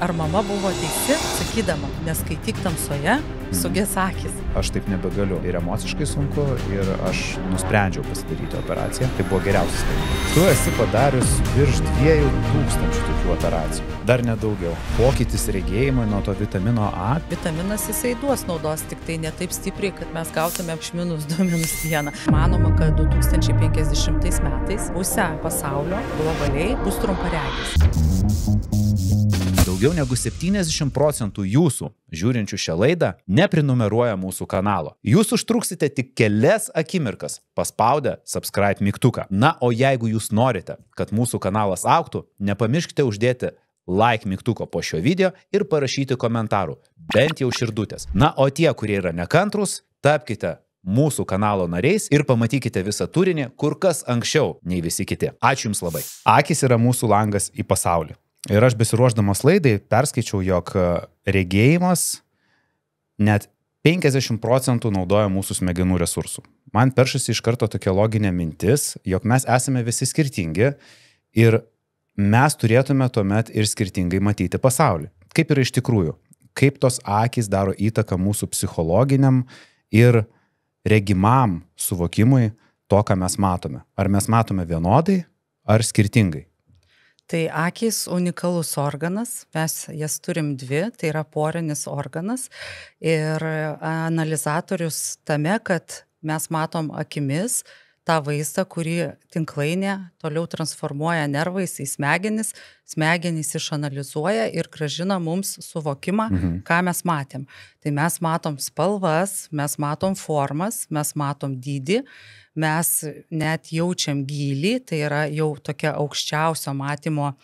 Ar mama buvo teisi, sakydama, neskaityk tamsoje, suges akys? Aš taip nebegaliu. Ir emociškai sunku, ir aš nusprendžiau pasidaryti operaciją. Tai buvo geriausias sprendimas. Tu esi padarius virš 2000 tokių operacijų. Dar nedaugiau. Pokytis regėjimui nuo to vitamino A. Vitaminas jisai duos naudos, tik tai ne taip stipriai, kad mes gautume iš -2, -1. Manoma, kad 2050 metais pusė pasaulio globaliai bus trumparegis. Daugiau negu 70% jūsų, žiūrinčių šią laidą, neprinumeruoja mūsų kanalo. Jūs užtruksite tik kelias akimirkas, paspaudę subscribe mygtuką. Na, o jeigu jūs norite, kad mūsų kanalas auktų, nepamirškite uždėti like mygtuko po šio video ir parašyti komentarų, bent jau širdutės. Na, o tie, kurie yra nekantrūs, tapkite mūsų kanalo nariais ir pamatykite visą turinį kur kas anksčiau nei visi kiti. Ačiū Jums labai. Akys yra mūsų langas į pasaulį. Ir aš besiruošdamas laidai perskaičiau, jog regėjimas net 50% naudoja mūsų smegenų resursų. Man peršasi iš karto tokia loginė mintis, jog mes esame visi skirtingi ir mes turėtume tuomet ir skirtingai matyti pasaulį. Kaip yra iš tikrųjų? Kaip tos akys daro įtaką mūsų psichologiniam ir regimam suvokimui to, ką mes matome? Ar mes matome vienodai, ar skirtingai? Tai akys unikalus organas, mes jas turim dvi, tai yra porinis organas ir analizatorius tame, kad mes matom akimis tą vaizdą, kurį tinklainė toliau transformuoja nervais į smegenis, smegenys išanalizuoja ir grąžina mums suvokimą, ką mes matėm. Tai mes matom spalvas, mes matom formas, mes matom dydį, mes net jaučiam gylį, tai yra jau tokia aukščiausio matymo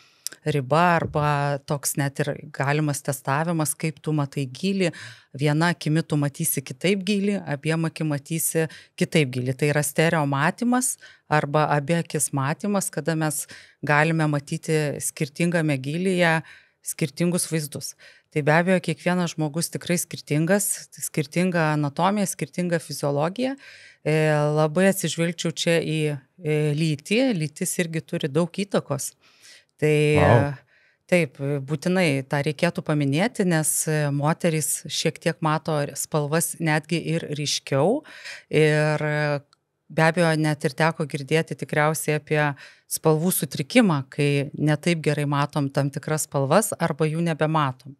riba arba toks net ir galimas testavimas, kaip tu matai gylį. Viena akimi tu matysi kitaip gylį, abiem akim matysi kitaip gylį. Tai yra stereomatymas arba abie akis matymas, kada mes galime matyti skirtingame gylyje skirtingus vaizdus. Tai be abejo, kiekvienas žmogus tikrai skirtingas, skirtinga anatomija, skirtinga fiziologija. Labai atsižvelgčiau čia į lytį, lytis irgi turi daug įtakos. Tai taip, būtinai tą reikėtų paminėti, nes moterys šiek tiek mato spalvas netgi ir ryškiau. Ir be abejo, net ir teko girdėti tikriausiai apie spalvų sutrikimą, kai netaip gerai matom tam tikras spalvas arba jų nebematom.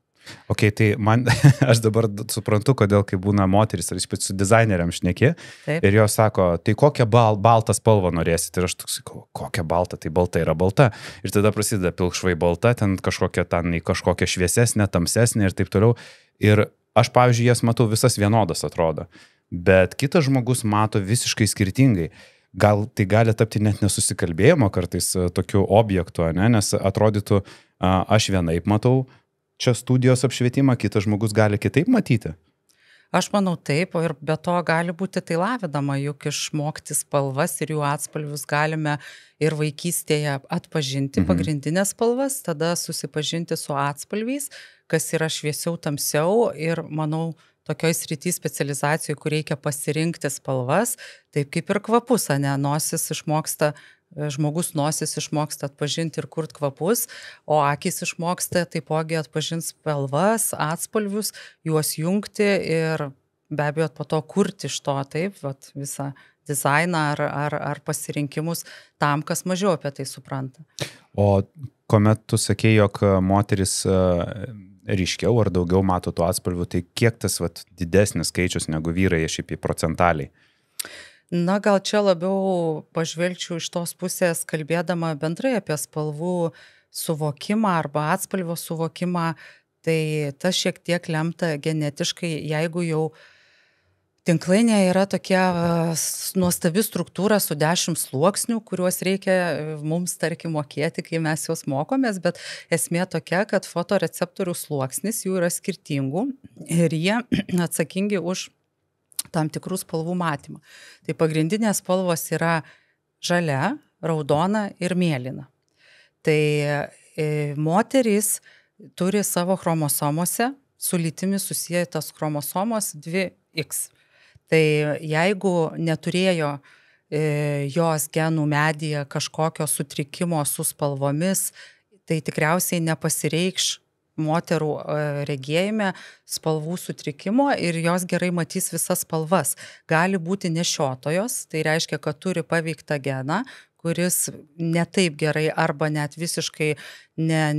Ok, tai man, aš dabar suprantu, kodėl kai būna moteris, ar ypač su dizaineriam šneki, ir jos sako, tai kokią baltą spalvą norėsit, ir aš toks sakau, kokią baltą, tai balta yra balta, ir tada prasideda pilkšvai balta, ten kažkokia šviesesnė, tamsesnė ir taip toliau, ir aš, pavyzdžiui, jas matau visas vienodas atrodo, bet kitas žmogus mato visiškai skirtingai. Gal tai gali tapti net nesusikalbėjimo kartais tokiu objektu, ne? Nes atrodytų, aš vienaip matau čia studijos apšvietimą, kitas žmogus gali kitaip matyti? Aš manau taip, ir be to gali būti tai lavinama, juk išmokti spalvas ir jų atspalvius galime ir vaikystėje atpažinti pagrindinės spalvas, tada susipažinti su atspalviais, kas yra šviesiau, tamsiau ir, manau, tokioj srity specializacijai, kur reikia pasirinkti spalvas, taip kaip ir kvapus, ne, nosis išmoksta. Žmogus nosis išmoksta atpažinti ir kurt kvapus, o akys išmoksta taipogi atpažinti spalvas, atspalvius, juos jungti ir be abejo po to kurti iš to taip vat, visą dizainą ar pasirinkimus tam, kas mažiau apie tai supranta. O kuomet tu sakei, jog moteris ryškiau ar daugiau mato tų atspalvių, tai kiek tas vat, didesnis skaičius negu vyrai šiaip procentaliai? Na, gal čia labiau pažvelgčiau iš tos pusės, kalbėdama bendrai apie spalvų suvokimą arba atspalvio suvokimą, tai tas šiek tiek lemta genetiškai, jeigu jau tinklainė yra tokia nuostabi struktūra su 10 sluoksnių, kuriuos reikia mums, tarkim, mokėti, kai mes juos mokomės, bet esmė tokia, kad fotoreceptorių sluoksnis jų yra skirtingų ir jie atsakingi už tam tikrų spalvų matymą. Tai pagrindinės spalvos yra žalia, raudona ir mėlyna. Tai moterys turi savo chromosomose, su lytimi susiję tas chromosomos 2X. Tai jeigu neturėjo jos genų medyje kažkokio sutrikimo su spalvomis, tai tikriausiai nepasireikš moterų regėjime spalvų sutrikimo ir jos gerai matys visas spalvas. Gali būti nešiotojos, tai reiškia, kad turi paveiktą geną, kuris ne taip gerai arba net visiškai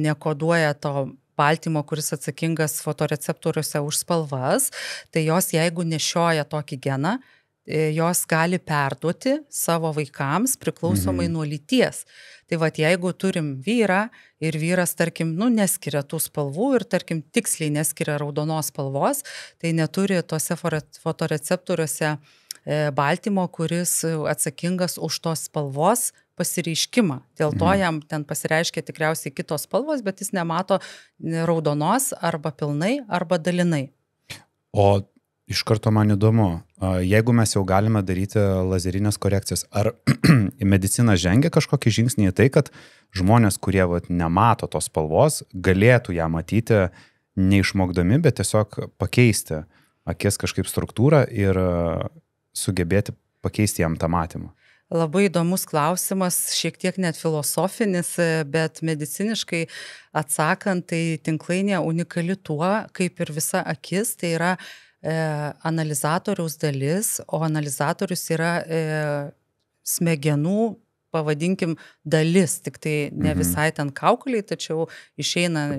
nekoduoja to baltymo, kuris atsakingas fotoreceptoriuose už spalvas, tai jos, jeigu nešioja tokį geną, jos gali perduoti savo vaikams priklausomai nuo lyties. Tai vat, jeigu turim vyrą ir vyras, tarkim, neskiria tų spalvų ir, tarkim, tiksliai neskiria raudonos spalvos, tai neturi tose fotoreceptoriuose baltymo, kuris atsakingas už tos spalvos pasireiškimą. Dėl to jam ten pasireiškia tikriausiai kitos spalvos, bet jis nemato raudonos arba pilnai, arba dalinai. O iš karto man įdomu, jeigu mes jau galime daryti lazerinės korekcijas, ar medicina žengia kažkokį žingsnį į tai, kad žmonės, kurie nemato tos spalvos, galėtų ją matyti neišmokdami, bet tiesiog pakeisti akies kažkaip struktūrą ir sugebėti pakeisti jam tą matymą? Labai įdomus klausimas, šiek tiek net filosofinis, bet mediciniškai atsakant, tai tinklainė unikali tuo, kaip ir visa akis, tai yra analizatoriaus dalis, o analizatorius yra smegenų, pavadinkim, dalis, tik tai ne visai ten kaukuliai, tačiau išeina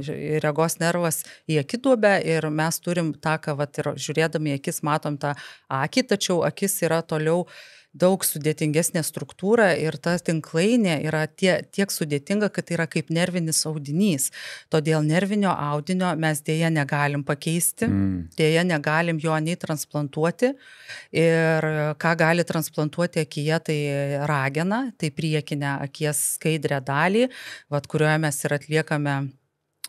regos nervas į akį duobę ir mes turim tą, ką ir žiūrėdami į akis matom tą akį, tačiau akis yra toliau daug sudėtingesnė struktūra ir ta tinklainė yra tiek sudėtinga, kad tai yra kaip nervinis audinys. Todėl nervinio audinio mes dėja negalim pakeisti, dėja negalim jo nei transplantuoti. Ir ką gali transplantuoti akyje, tai rageną, tai priekinę akies skaidrę dalį, kurioje mes ir atliekame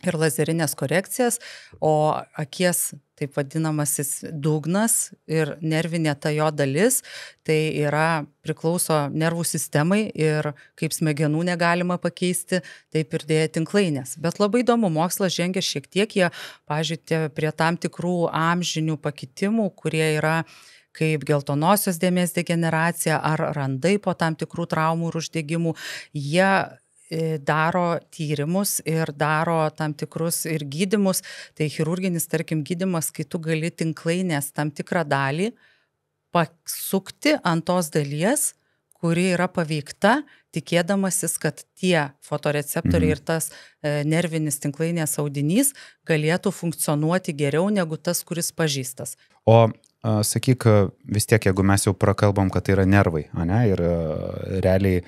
ir lazerinės korekcijas, o akies taip vadinamasis dugnas ir nervinė ta jo dalis, tai yra priklauso nervų sistemai ir kaip smegenų negalima pakeisti, taip ir dėja tinklainės. Bet labai įdomu, mokslas žengia šiek tiek, jie, pavyzdžiui, prie tam tikrų amžinių pakitimų, kurie yra kaip geltonosios dėmės degeneracija ar randai po tam tikrų traumų ir uždegimų, jie daro tyrimus ir daro tam tikrus ir gydimus. Tai chirurginis, tarkim, gydimas, kai tu gali tinklainės tam tikrą dalį pasukti ant tos dalies, kuri yra paveikta, tikėdamasis, kad tie fotoreceptoriai ir tas nervinis tinklainės audinys galėtų funkcionuoti geriau negu tas, kuris pažįstas. O sakyk, vis tiek, jeigu mes jau prakalbam, kad tai yra nervai, ane, ir realiai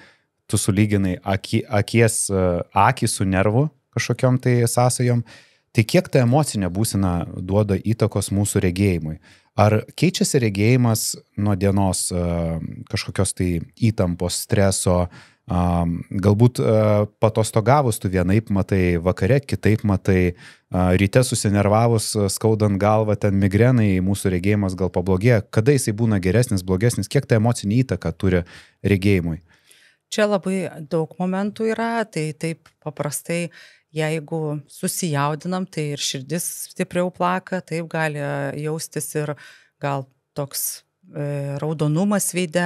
tu sulyginai akį su nervu kažkokiom tai sąsajom, tai kiek ta emocinė būsena duoda įtakos mūsų regėjimui? Ar keičiasi regėjimas nuo dienos kažkokios tai įtampos, streso, galbūt paatostogavus tu vienaip matai, vakare kitaip matai, ryte susinervavus, skaudant galvą, ten migrenai, mūsų regėjimas gal pablogėja, kada jisai būna geresnis, blogesnis, kiek ta emocinė įtaka turi regėjimui? Čia labai daug momentų yra, tai taip paprastai, jeigu susijaudinam, tai ir širdis stipriau plaka, taip gali jaustis ir gal toks raudonumas veide,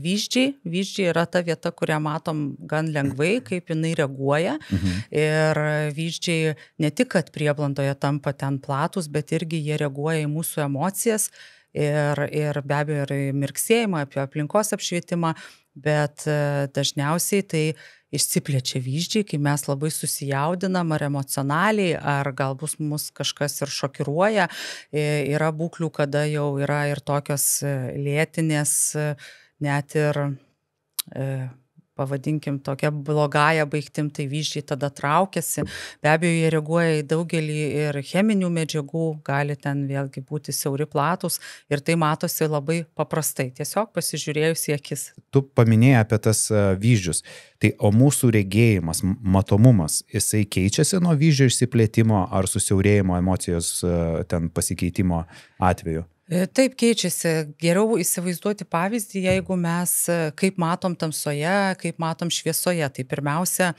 vyzdžiai yra ta vieta, kurią matom gan lengvai, kaip jinai reaguoja. Ir vyzdžiai ne tik, kad prieblandoje tampa ten platus, bet irgi jie reaguoja į mūsų emocijas ir be abejo ir mirksėjimą, apie aplinkos apšvietimą, bet dažniausiai tai išsiplečia vyzdžiai, kai mes labai susijaudinam ar emocionaliai, ar galbūt mus kažkas ir šokiruoja. Yra būklių, kada jau yra ir tokios lėtinės, net ir, pavadinkim, tokia blogąją baigtim, tai vyzdžiai tada traukiasi. Be abejo, jie reaguoja į daugelį ir cheminių medžiagų, gali ten vėlgi būti siauri, platus ir tai matosi labai paprastai, tiesiog pasižiūrėjus į akis. Tu paminėjai apie tas vyzdžius, tai o mūsų regėjimas, matomumas, jisai keičiasi nuo vyzdžio išsiplėtimo ar susiaurėjimo emocijos ten pasikeitimo atveju? Taip, keičiasi. Geriau įsivaizduoti pavyzdį, jeigu mes kaip matom tamsoje, kaip matom šviesoje. Tai pirmiausia,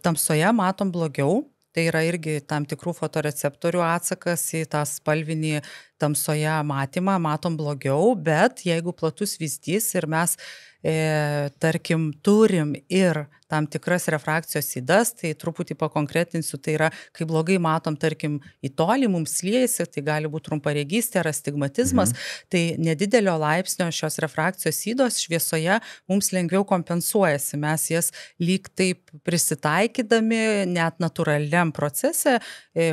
tamsoje matom blogiau, tai yra irgi tam tikrų fotoreceptorių atsakas į tą spalvinį tamsoje matymą, matom blogiau, bet jeigu platus vyzdys ir mes, tarkim, turim ir tam tikras refrakcijos ydas, tai truputį pakonkretinsiu, tai yra, kai blogai matom, tarkim, į tolį mums liejasi, tai gali būti trumparegystė ar astigmatizmas, tai nedidelio laipsnio šios refrakcijos ydos šviesoje mums lengviau kompensuojasi, mes jas lyg taip prisitaikydami net natūraliam procese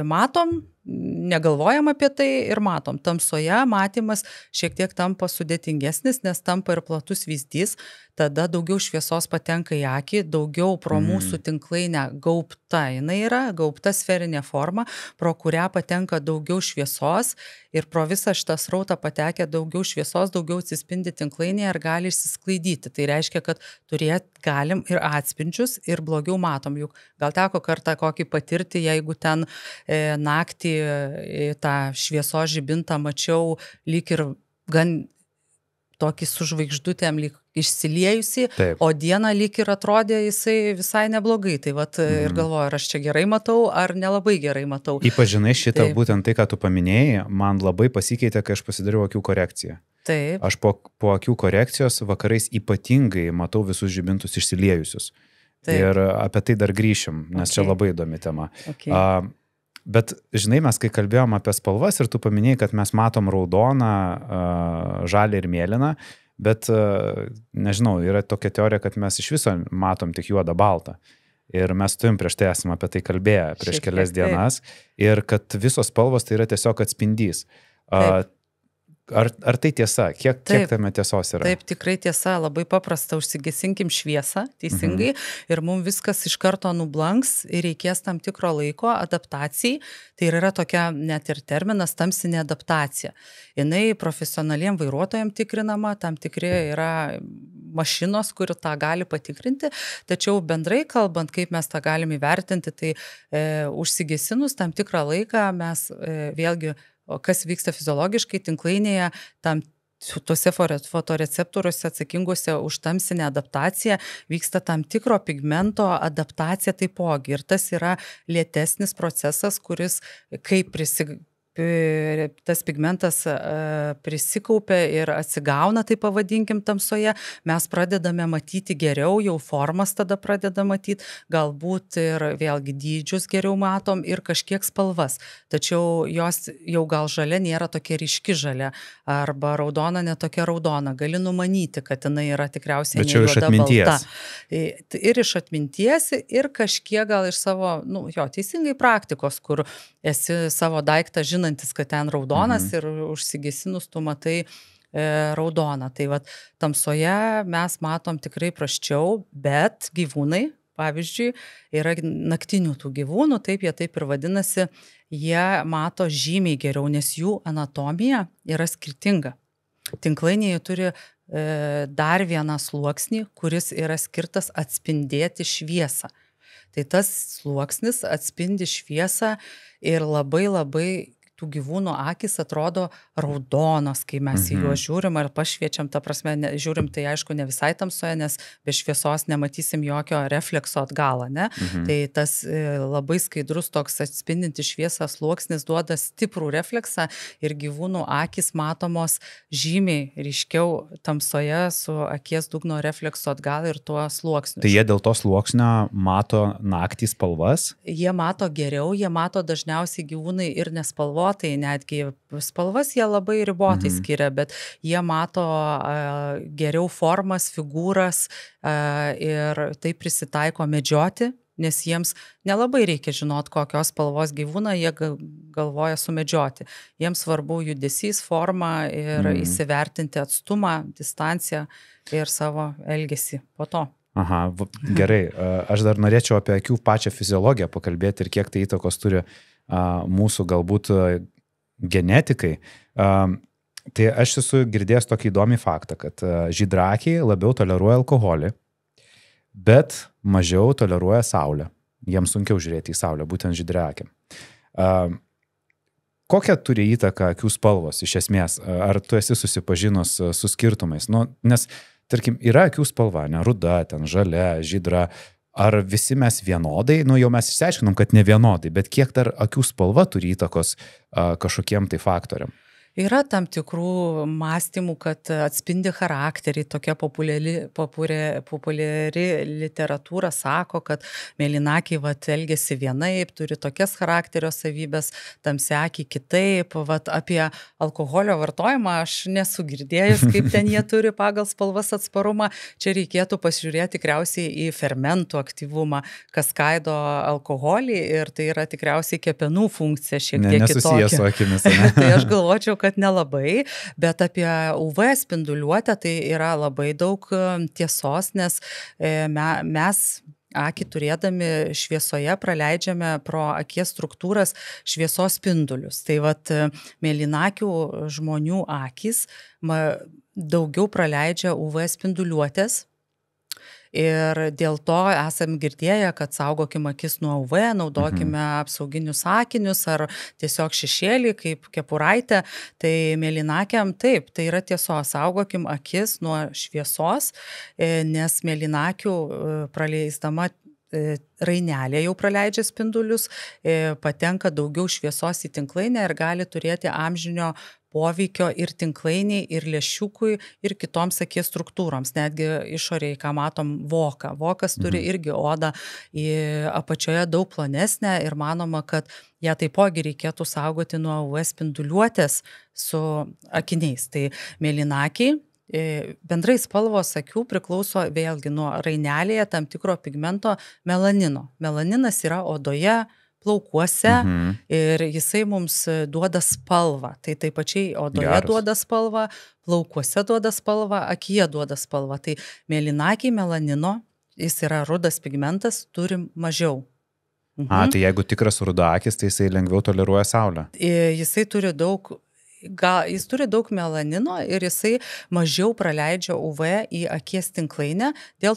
matom, negalvojam apie tai ir matom. Tamsoje matymas šiek tiek tampa sudėtingesnis, nes tampa ir platus vyzdys, tada daugiau šviesos patenka į akį, daugiau pro mūsų tinklainę gaubta. Jinai yra gaubta sferinė forma, pro kurią patenka daugiau šviesos ir pro visą šitą srautą patekia daugiau šviesos, daugiau atsispindi tinklainėje ir gali išsisklaidyti. Tai reiškia, kad turėt galim ir atspindžius, ir blogiau matom. Juk gal teko kartą kokį patirti, jeigu ten naktį tą šviesos žibintą mačiau lyg ir gan tokį su žvaigždutėm lyg išsiliejusi, o dieną lyg ir atrodė jisai visai neblogai. Tai vat ir galvoju, ar aš čia gerai matau, ar nelabai gerai matau. Ypač žinai, šitą būtent tai, ką tu paminėjai, man labai pasikeitė, kai aš pasidariau akių korekciją. Taip. Aš po akių korekcijos vakarais ypatingai matau visus žibintus išsiliejusius. Taip. Ir apie tai dar grįšim, nes čia labai įdomi tema. Bet, žinai, mes kai kalbėjom apie spalvas ir tu paminėjai, kad mes matom raudoną, žalią ir mėlyną, bet, nežinau, yra tokia teorija, kad mes iš viso matom tik juodą baltą. Ir mes turim prieš tai esame apie tai kalbėję prieš kelias dienas. Ir kad visos spalvos tai yra tiesiog atspindys. Ar tai tiesa? Kiek tame tiesos yra? Taip, tikrai tiesa, labai paprasta, užsigesinkim šviesą, teisingai, ir mums viskas iš karto nublanks ir reikės tam tikro laiko adaptacijai. Tai yra tokia net ir terminas tamsinė adaptacija. Jinai profesionaliem vairuotojams tikrinama, tam tikri yra mašinos, kurių tą gali patikrinti, tačiau bendrai kalbant, kaip mes tą galim įvertinti, tai užsigesinus tam tikrą laiką mes vėlgi kas vyksta fiziologiškai tinklainėje, tuose fotoreceptoriuose atsakinguose už tamsinę adaptaciją vyksta tam tikro pigmento adaptacija taipogi. Ir tas yra lėtesnis procesas, kuris, kaip tas pigmentas prisikaupia ir atsigauna, tai pavadinkim, tamsoje, mes pradedame matyti geriau, jau formas tada pradeda matyti, galbūt ir vėlgi dydžius geriau matom ir kažkiek spalvas, tačiau jos jau gal žalia nėra tokia ryški žalia arba raudona netokia raudona, gali numanyti, kad jinai yra tikriausiai nejuoda balta. Ir iš atminties ir kažkiek gal iš savo, nu jo, teisingai praktikos, kur esi savo daiktą žinoma, kad ten raudonas ir užsigesinus tu matai raudoną. Tai vat tamsoje mes matom tikrai prasčiau, bet gyvūnai, pavyzdžiui, yra naktinių tų gyvūnų, taip jie taip ir vadinasi, jie mato žymiai geriau, nes jų anatomija yra skirtinga. Tinklainėje turi dar vieną sluoksnį, kuris yra skirtas atspindėti šviesą. Tai tas sluoksnis atspindi šviesą ir labai labai tų gyvūnų akis atrodo raudonos, kai mes į juos žiūrim ar pašviečiam, ta prasme, žiūrim tai aišku ne visai tamsoje, nes be šviesos nematysim jokio reflekso atgalą, ne? Tai tas labai skaidrus toks atspindinti šviesą sluoksnis duoda stiprų refleksą ir gyvūnų akis matomos žymiai ryškiau tamsoje su akies dugno reflekso atgalą ir tuo sluoksniu. Tai jie dėl to sluoksnio mato naktį spalvas? Jie mato geriau, jie mato dažniausiai gyvūnai ir nespalvos, tai netgi spalvas jie labai ribotai skiria, bet jie mato geriau formas, figūras ir tai prisitaiko medžioti, nes jiems nelabai reikia žinot, kokios spalvos gyvūną jie galvoja sumedžioti. Jiems svarbu judesys, forma ir įsivertinti atstumą, distanciją ir savo elgesį po to. Aha, gerai. Aš dar norėčiau apie akių pačią fiziologiją pakalbėti ir kiek tai įtakos turi mūsų galbūt genetikai. Tai aš esu girdėjęs tokį įdomį faktą, kad žydrakiai labiau toleruoja alkoholį, bet mažiau toleruoja saulę. Jiems sunkiau žiūrėti į saulę, būtent žydrakiai. Kokią turi įtaką akių spalvos iš esmės? Ar tu esi susipažinus su skirtumais? Nu, nes, tarkim, yra akių spalva, ne, ruda, ten žalia, žydra. Ar visi mes vienodai, nu jau mes išsiaiškinom, kad ne vienodai, bet kiek dar akių spalva turi įtakos kažkokiem tai faktoriam? Yra tam tikrų mąstymų, kad atspindi charakterį, tokia populiari literatūra sako, kad mėlynakiai elgiasi vienaip, turi tokias charakterio savybės, tamsiakiai kitaip. Apie alkoholio vartojimą aš nesu girdėjus, kaip ten jie turi pagal spalvas atsparumą. Čia reikėtų pasižiūrėti tikriausiai į fermentų aktyvumą, kas skaido alkoholį, ir tai yra tikriausiai kepenų funkcija šiek tiek kitokia. Nesusiję su akimis. Tai aš galvočiau, kad nelabai, bet apie UV spinduliuotę tai yra labai daug tiesos, nes mes akį turėdami šviesoje praleidžiame pro akies struktūras šviesos spindulius. Tai vat mėlynakių žmonių akys daugiau praleidžia UV spinduliuotės. Ir dėl to esam girdėję, kad saugokime akis nuo UV, naudokime apsauginius akinius ar tiesiog šešėlį kaip kepuraitę. Tai mėlynakiam taip, tai yra tiesos, saugokim akis nuo šviesos, nes mėlynakių praleisdama rainelė jau praleidžia spindulius, patenka daugiau šviesos į tinklainę ir gali turėti amžinio poveikio ir tinklainiai, ir lęšiukui, ir kitoms akies struktūroms, netgi išorėje, ką matom, voką. Vokas turi irgi odą apačioje daug plonesnę ir manoma, kad ją taipogi reikėtų saugoti nuo UV spinduliuotės su akiniais. Tai mėlynakiai, bendrai spalvos akių priklauso vėlgi nuo rainelėje tam tikro pigmento melanino. Melaninas yra odoje, plaukuose, ir jisai mums duoda spalvą. Tai taip pačiai odoje duoda spalvą, plaukuose duoda spalvą, akyje duoda spalvą. Tai mėlynakiai melanino, jis yra rudas pigmentas, turim mažiau. Tai jeigu tikras rudakis, tai jisai lengviau toleruoja saulę. Jis turi daug melanino ir jisai mažiau praleidžia UV į akies tinklainę, dėl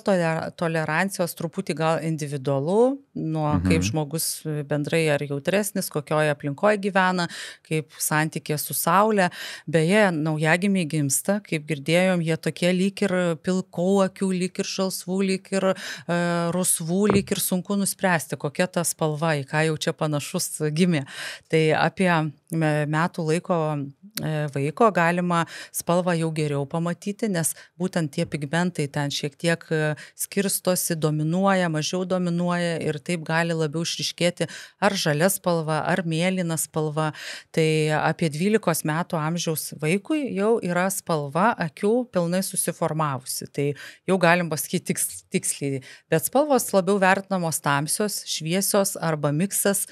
tolerancijos truputį gal individualu, nuo kaip žmogus bendrai ar jautresnis, kokioje aplinkoje gyvena, kaip santykė su saulė. Beje, naujagimiai gimsta, kaip girdėjom, jie tokie lyg ir pilkų akių, lyg ir žalsvų, lyg ir rusvų, lyg ir sunku nuspręsti, kokia ta spalva, į ką jau čia panašus gimė. Tai apie metų laiko vaiko galima spalvą jau geriau pamatyti, nes būtent tie pigmentai ten šiek tiek skirstosi, dominuoja, mažiau dominuoja, ir taip gali labiau išryškėti ar žalia spalva, ar mėlyna spalva. Tai apie 12 metų amžiaus vaikui jau yra spalva akių pilnai susiformavusi. Tai jau galim pasakyti tiksliai. Bet spalvos labiau vertinamos tamsios, šviesios arba miksas,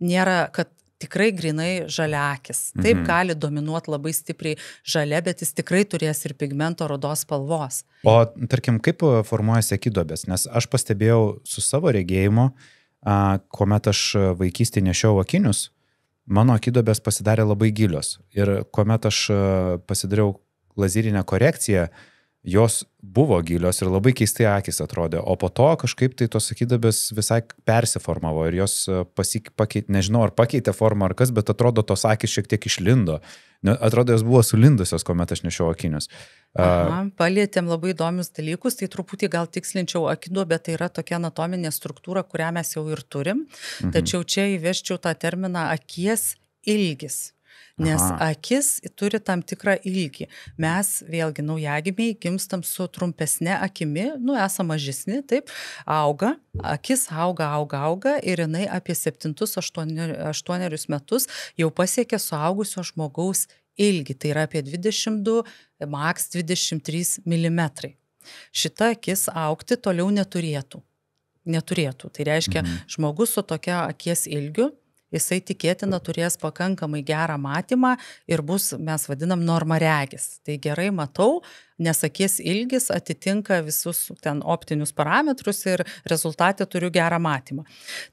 nėra, kad tikrai grinai žaliakis. Taip gali dominuoti labai stipriai žalia, bet jis tikrai turės ir pigmento rudos spalvos. O tarkim, kaip formuojasi akidobės? Nes aš pastebėjau su savo regėjimu, kuomet aš vaikystėje nešiau akinius, mano akidobės pasidarė labai gilios. Ir kuomet aš pasidariau lazerinę korekciją, jos buvo gilios ir labai keistai akis atrodė, o po to kažkaip tai tos akidobės visai persiformavo ir jos pakeitė, nežinau ar pakeitė formą ar kas, bet atrodo tos akis šiek tiek išlindo. Atrodo, jos buvo sulindusios, kuomet aš nešiau akinius. Palietėm labai įdomius dalykus, tai truputį gal tikslinčiau akidobę, bet tai yra tokia anatominė struktūra, kurią mes jau ir turim, tačiau čia įveščiau tą terminą akies ilgis. Nes akis turi tam tikrą ilgį. Mes, vėlgi, naujagimiai gimstam su trumpesne akimi, esam mažesni, taip, auga, akis auga ir jinai apie 7–8 metus jau pasiekia suaugusio žmogaus ilgį, tai yra apie 22, maks 23 mm. Šita akis augti toliau neturėtų. Tai reiškia, žmogus su tokia akies ilgiu, jisai tikėtina turės pakankamai gerą matymą ir bus, mes vadinam, normaregis. Tai gerai matau, nes akies ilgis atitinka visus ten optinius parametrus ir rezultate turiu gerą matymą.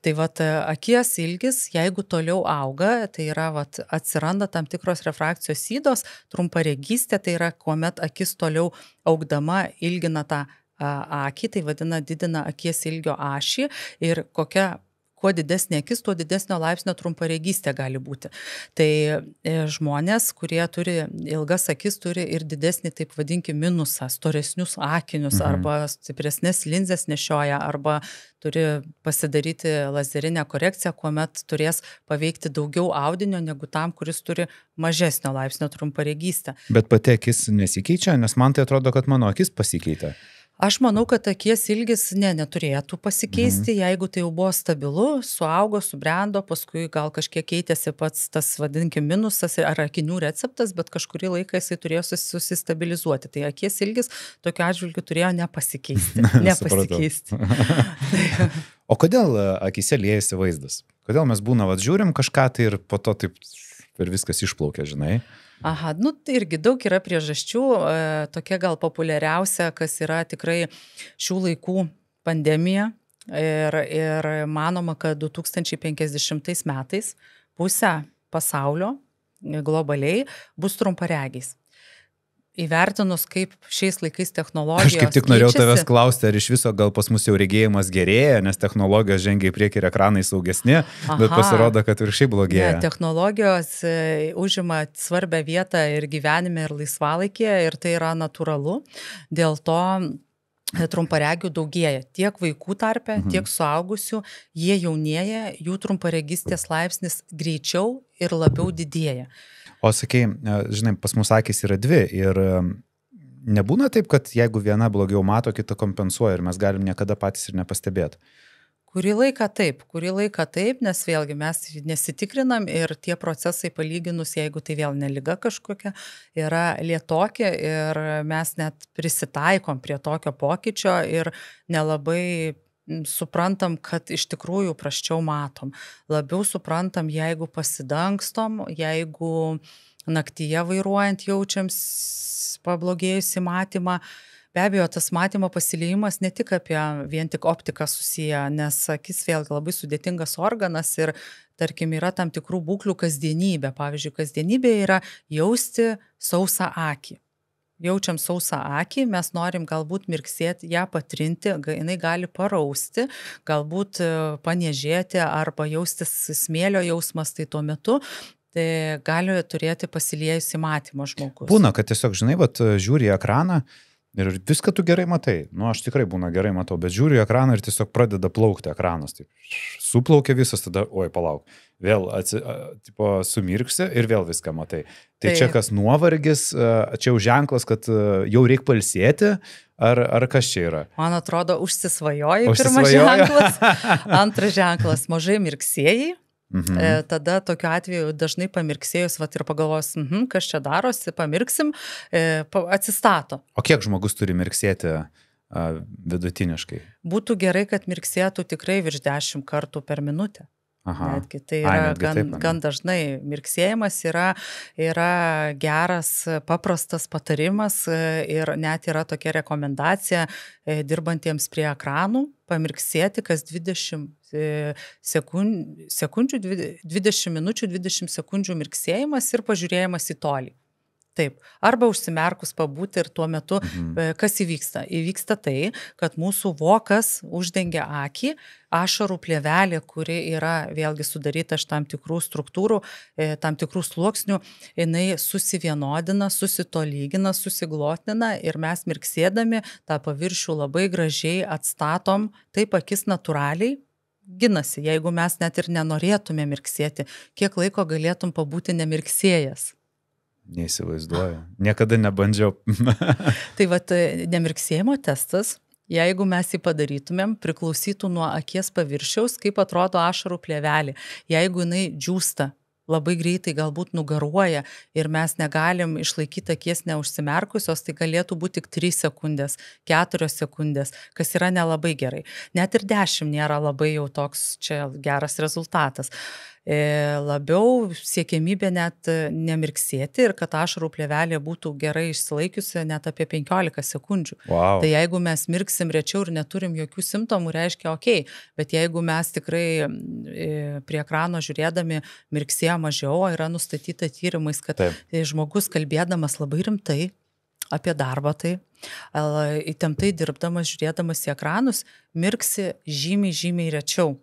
Tai vat akies ilgis, jeigu toliau auga, tai yra vat atsiranda tam tikros refrakcijos ydos, trumparegystė, tai yra kuomet akis toliau augdama ilgina tą akį, tai vadina didina akies ilgio ašį, ir kokia kuo didesnė akis, tuo didesnio laipsnio trumparegystė gali būti. Tai žmonės, kurie turi ilgas akis, turi ir didesnį, taip vadinkim, minusą, storesnius akinius arba stipresnės linzės nešioja, arba turi pasidaryti lazerinę korekciją, kuomet turės paveikti daugiau audinio negu tam, kuris turi mažesnio laipsnio trumparegystę. Bet pati akis nesikeičia, nes man tai atrodo, kad mano akis pasikeitė. Aš manau, kad akies ilgis neturėtų pasikeisti, jeigu tai jau buvo stabilu, suaugo, subrendo, paskui gal kažkiek keitėsi pats tas, vadinkim, minusas ar akinių receptas, bet kažkurį laiką jisai turėjo susistabilizuoti. Tai akies ilgis tokiu atžvilgiu turėjo nepasikeisti. O kodėl akise liejasi vaizdas? Kodėl mes būna, žiūrim kažką tai ir po to taip ir viskas išplaukia, žinai? Aha, nu tai irgi daug yra priežasčių, tokia gal populiariausia, kas yra tikrai šių laikų pandemija ir manoma, kad 2050 metais pusė pasaulio globaliai bus trumparegiais. Įvertinus, kaip šiais laikais technologijos keičiasi. Aš kaip tik norėjau tavęs klausti, ar iš viso gal pas mus jau regėjimas gerėja, nes technologijos žengia į priekį ir ekranai saugesni, bet pasirodo, kad ir šiaip blogėja. Ne, technologijos užima svarbią vietą ir gyvenime, ir laisvalaikyje, ir tai yra natūralu. Dėl to trumparegių daugėja tiek vaikų tarpe, tiek suaugusių, jie jaunėja, jų trumparegystės laipsnis greičiau ir labiau didėja. O sakai, žinai, pas mus akys yra dvi ir nebūna taip, kad jeigu viena blogiau mato, kita kompensuoja ir mes galim niekada patys ir nepastebėti. Kurį laiką taip, nes vėlgi mes nesitikrinam ir tie procesai palyginus, jeigu tai vėl neliga kažkokia, yra lėtokie ir mes net prisitaikom prie tokio pokyčio ir nelabai suprantam, kad iš tikrųjų prasčiau matom. Labiau suprantam, jeigu pasidangstom, jeigu naktyje vairuojant jaučiam pablogėjusį matymą. Be abejo, tas matymo pasiliejimas ne tik apie vien tik optiką susiję, nes akis vėlgi labai sudėtingas organas ir, tarkim, yra tam tikrų būklių kasdienybė. Pavyzdžiui, kasdienybė yra jausti sausą akį. Jaučiam sausą akį, mes norim galbūt mirksėti, ją patrinti, jinai gali parausti, galbūt paniežėti arba jaustis smėlio jausmas, tai tuo metu tai gali turėti pasiliejusi matymo žmogus. Būna, kad tiesiog, žinai, vat, žiūri į ekraną ir viską tu gerai matai. Nu, aš tikrai būna gerai matau, bet žiūriu į ekraną ir tiesiog pradeda plaukti ekranas. Taip, suplaukia visas, tada, oi, palauk. Vėl sumirksi ir vėl viską matai. Tai čia kas nuovargis, čia jau ženklas, kad jau reikia pailsėti, ar kas čia yra? Man atrodo, užsisvajoji pirmas ženklas. Antras ženklas, mažai mirksėjai. Tada tokiu atveju dažnai pamirksėjus ir pagalvos, kas čia darosi, pamirksim, atsistato. O kiek žmogus turi mirksėti vidutiniškai? Būtų gerai, kad mirksėtų tikrai virš 10 kartų per minutę. Netgi tai yra gan dažnai. Mirksėjimas yra geras, paprastas patarimas ir net yra tokia rekomendacija dirbantiems prie ekranų pamirksėti kas 20 minučių, 20 sekundžių mirksėjimas ir pažiūrėjimas į tolį. Taip. Arba užsimerkus pabūti ir tuo metu, kas įvyksta? Įvyksta tai, kad mūsų vokas uždengia akį, ašarų plėvelė, kuri yra vėlgi sudaryta iš tam tikrų struktūrų, tam tikrų sluoksnių, jinai susivienodina, susitolygina, susiglotina ir mes mirksėdami tą paviršių labai gražiai atstatom, taip akis natūraliai ginasi. Jeigu mes net ir nenorėtume mirksėti, kiek laiko galėtum pabūti nemirksėjęs? Neįsivaizduoju. Niekada nebandžiau. Tai vat nemirksėjimo testas, jeigu mes jį padarytumėm, priklausytų nuo akies paviršiaus, kaip atrodo ašarų plėvelė. Jeigu jinai džiūsta, labai greitai galbūt nugaruoja ir mes negalim išlaikyti akies neužsimerkusios, tai galėtų būti tik 3 sekundės, 4 sekundės, kas yra nelabai gerai. Net ir 10 nėra labai jau toks čia geras rezultatas. Labiau siekiamybė net nemirksėti ir kad ašarų plėvelė būtų gerai išsilaikiusi net apie 15 sekundžių. Wow. Tai jeigu mes mirksim rečiau ir neturim jokių simptomų, reiškia, okei, bet jeigu mes tikrai prie ekrano žiūrėdami mirksėjo mažiau, yra nustatyta tyrimais, kad žmogus kalbėdamas labai rimtai apie darbą, tai įtemptai dirbdamas, žiūrėdamas į ekranus, mirksi žymiai rečiau.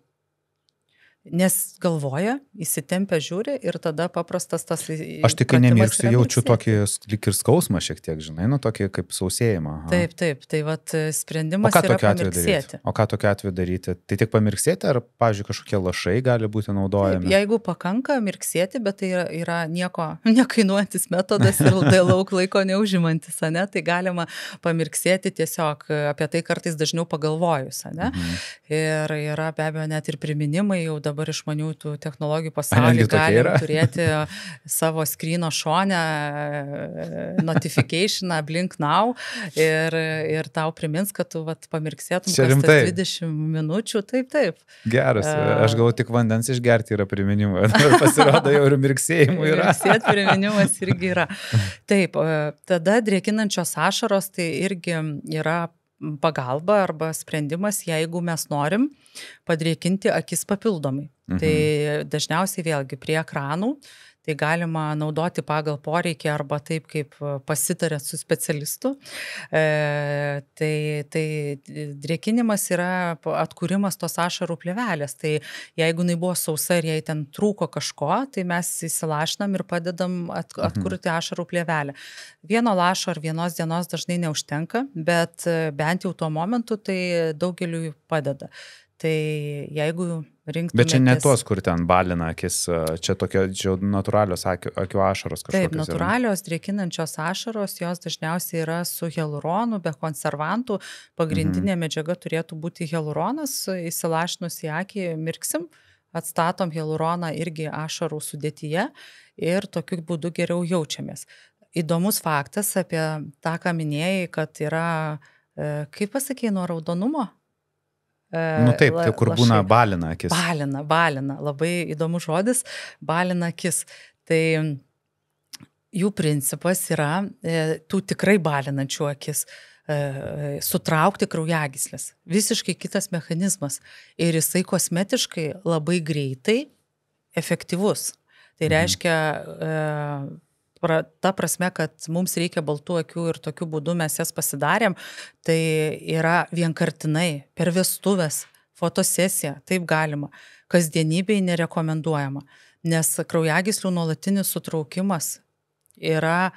Nes galvoja, įsitempia, žiūri ir tada paprastas tas... Aš tikrai nemėgstu, jaučiu tokį lyg ir skausmą šiek tiek, žinai, nu tokį kaip sausėjimą. Aha. Taip, taip, tai vat sprendimas yra pamirksėti. O ką tokiu atveju daryti? Tai tik pamirksėti ar, pavyzdžiui, kažkokie lašai gali būti naudojami? Taip, jeigu pakanka mirksėti, bet tai yra nieko nekainuojantis metodas ir daug laiko neužimantis, ne? Tai galima pamirksėti tiesiog, apie tai kartais dažniau pagalvojus, ne? Mhm. Ir yra be abejo net ir priminimai jau dabar išmanių tų technologijų pasaulyje galim turėti savo skryno šone notificationą, blink now ir tau primins, kad tu vat, pamirksėtum kas tas 20 minučių, taip, taip. Geras, aš galvoju, tik vandens išgerti yra priminimai, pasirodo jau ir mirksėjimų yra. Mirksėt priminimas irgi yra. Taip, tada drėkinančios ašaros tai irgi yra pagalba arba sprendimas, jeigu mes norim padrėkinti akis papildomai. Mhm. Tai dažniausiai vėlgi prie ekranų, tai galima naudoti pagal poreikį arba taip, kaip pasitarėt su specialistu. Tai drėkinimas yra atkūrimas tos ašarų plėvelės. Tai jeigu jinai buvo sausa ir jai ten trūko kažko, tai mes įsilašnam ir padedam atkurti ašarų plėvelę. Vieno lašo ar vienos dienos dažnai neužtenka, bet bent jau tuo momentu tai daugeliui padeda. Tai jeigu... Bet čia ne tos, kur ten balina akis, čia tokios natūralios akių ašaros kažkokios. Taip, natūralios drėkinančios ašaros, jos dažniausiai yra su hialuronu, be konservantų. Pagrindinė medžiaga turėtų būti hialuronas, įsilašinus į akį mirksim, atstatom hialuroną irgi ašarų sudėtyje ir tokiu būdu geriau jaučiamės. Įdomus faktas apie tą, ką minėjai, kad yra, kaip pasakėjai, nuo raudonumo? Nu taip, tai kur būna balina akis. Balina, balina. Labai įdomus žodis, balina akis. Tai jų principas yra tų tikrai balinančių akis sutraukti kraujagyslės. Visiškai kitas mechanizmas. Ir jisai kosmetiškai labai greitai efektyvus. Tai reiškia... Ta prasme, kad mums reikia baltų akių ir tokiu būdu mes jas pasidarėm, tai yra vienkartinai, per vestuves, fotosesija, taip galima, kasdienybėj nerekomenduojama, nes kraujagyslių nuolatinis sutraukimas yra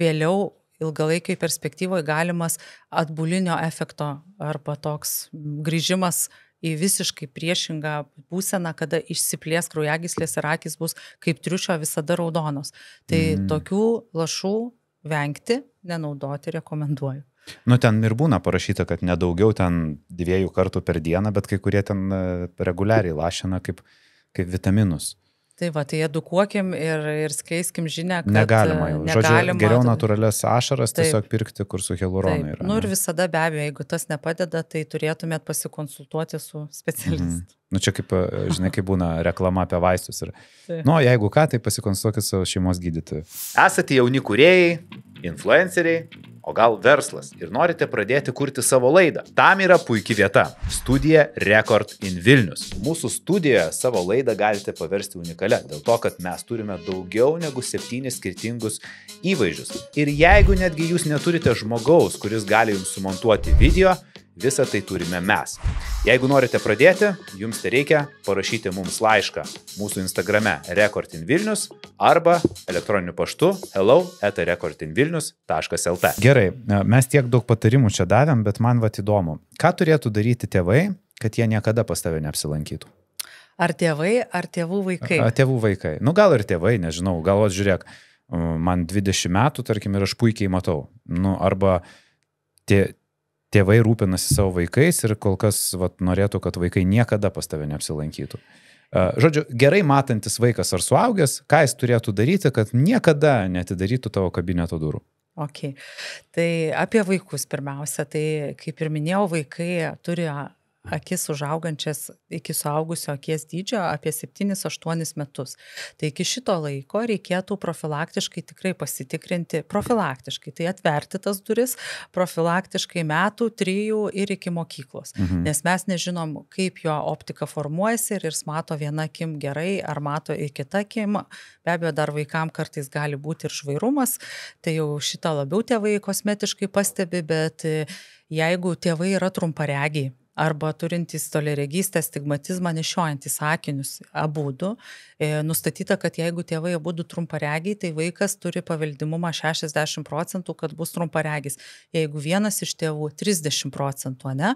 vėliau ilgalaikiai perspektyvoje galimas atbulinio efekto arba toks grįžimas į visiškai priešingą būseną, kada išsiplės kraujagyslės ir akys bus kaip triušio visada raudonos. Tai tokių lašų vengti, nenaudoti rekomenduoju. Nu, ten ir būna parašyta, kad nedaugiau ten 2 kartų per dieną, bet kai kurie ten reguliariai lašina kaip vitaminus. Tai va, tai edukuokim ir skleiskim žinią, kad negalima jau. Žodžiu, geriau natūralias ašaras tiesiog pirkti, kur su hialuronu yra. Nu ir visada be abejo, jeigu tas nepadeda, tai turėtumėt pasikonsultuoti su specialistu. Nu čia kaip, žinai, kaip būna reklama apie vaistus. Ir... Nu, jeigu ką, tai pasikonsultuokit su šeimos gydytoju. Esate jauni kūrėjai, influenceriai, o gal verslas ir norite pradėti kurti savo laidą. Tam yra puiki vieta – studija Record in Vilnius. Mūsų studijoje savo laidą galite paversti unikalią, dėl to, kad mes turime daugiau negu 7 skirtingus įvaizdžius. Ir jeigu netgi jūs neturite žmogaus, kuris gali jums sumontuoti video, visą tai turime mes. Jeigu norite pradėti, jums tai reikia parašyti mums laišką mūsų Instagrame recordinvilnius arba elektroniniu paštu hello@recordinvilnius.lt. Gerai, mes tiek daug patarimų čia davėm, bet man vat įdomu, ką turėtų daryti tėvai, kad jie niekada pas tave neapsilankytų? Ar tėvai, ar tėvų vaikai? Tėvų vaikai. Nu gal ir tėvai, nežinau, gal žiūrėk, man 20 metų, tarkim, ir aš puikiai matau. Nu arba tėvai rūpinasi savo vaikais ir kol kas vat, norėtų, kad vaikai niekada pas tave neapsilankytų. Žodžiu, gerai matantis vaikas ar suaugęs, ką jis turėtų daryti, kad niekada neatidarytų tavo kabineto durų? Ok. Tai apie vaikus pirmiausia. Tai, kaip ir minėjau, vaikai turi akis užaugančias iki suaugusio akies dydžio apie 7-8 metus. Tai iki šito laiko reikėtų profilaktiškai tikrai pasitikrinti, profilaktiškai, tai atverti tas duris, profilaktiškai metų, 3 ir iki mokyklos. Nes mes nežinom, kaip jo optika formuojasi ir jis mato viena akim gerai, ar mato ir kita akim. Be abejo, dar vaikam kartais gali būti ir žvairumas, tai jau šitą labiau tėvai kosmetiškai pastebi, bet jeigu tėvai yra trumparegiai, arba turintys toliaregystę, stigmatizmą, nešiojantys akinius abudu. Nustatyta, kad jeigu tėvai abudu trumparegiai, tai vaikas turi paveldimumą 60%, kad bus trumparegis. Jeigu vienas iš tėvų 30%, ne?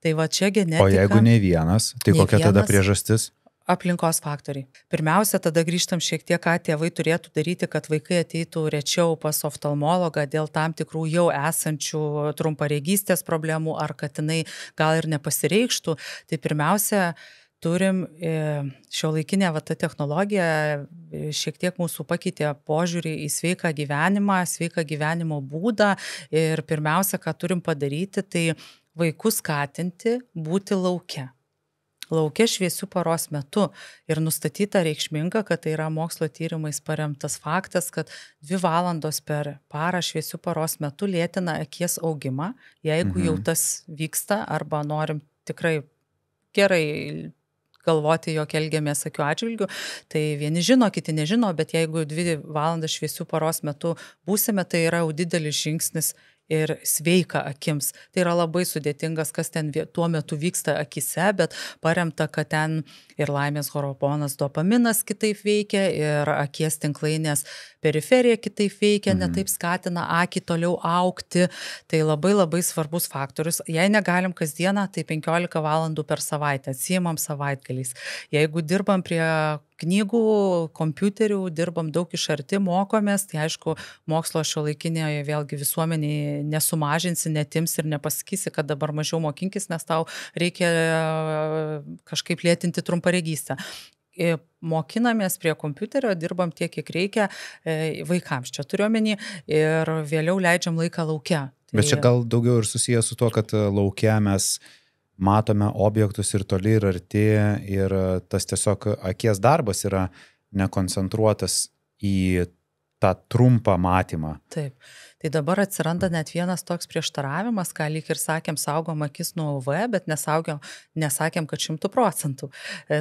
Tai va čia genetika. O jeigu ne vienas, tai kokia tada priežastis? Aplinkos faktoriai. Pirmiausia, tada grįžtam šiek tiek, ką tėvai turėtų daryti, kad vaikai ateitų rečiau pas oftalmologą dėl tam tikrų jau esančių trumparegystės problemų, ar kad jinai gal ir nepasireikštų. Tai pirmiausia, turim šiuolaikinę tą technologiją, šiek tiek mūsų pakeitė požiūrį į sveiką gyvenimą, sveiką gyvenimo būdą. Ir pirmiausia, ką turim padaryti, tai vaikus skatinti būti lauke. Laukia šviesių paros metu ir nustatyta reikšminga, kad tai yra mokslo tyrimais paremtas faktas, kad 2 valandos per parą šviesių paros metu lėtina akies augimą, jeigu jau tas vyksta arba norim tikrai gerai galvoti, jog elgiamės akių atžvilgiu, tai vieni žino, kiti nežino, bet jeigu 2 valandas šviesių paros metu būsime, tai yra jau didelis žingsnis ir sveika akims. Tai yra labai sudėtingas, kas ten tuo metu vyksta akise, bet paremta, kad ten ir laimės hormonas dopaminas kitaip veikia, ir akies tinklainės periferija kitaip veikia, netaip skatina akį toliau augti. Tai labai labai svarbus faktorius. Jei negalim kasdieną, tai 15 valandų per savaitę, atsiimam savaitgaliais. Jeigu dirbam prie knygų, kompiuterių, dirbam daug iš arti, mokomės, tai aišku, mokslo šiuolaikinėje vėlgi visuomenėje nesumažinsi, netims ir nepasakysi, kad dabar mažiau mokinkis, nes tau reikia kažkaip lėtinti trumparegystę. Mokinamės prie kompiuterio, dirbam tiek, kiek reikia vaikams, čia turiu omeny, ir vėliau leidžiam laiką lauke. Bet čia gal daugiau ir susijęs su to, kad lauke mes matome objektus ir toli, ir arti, ir tas tiesiog akies darbas yra nekoncentruotas į tą trumpą matymą. Taip. Tai dabar atsiranda net vienas toks prieštaravimas, ką lyg ir sakėm, saugom akis nuo UV, bet nesakėm, kad 100%.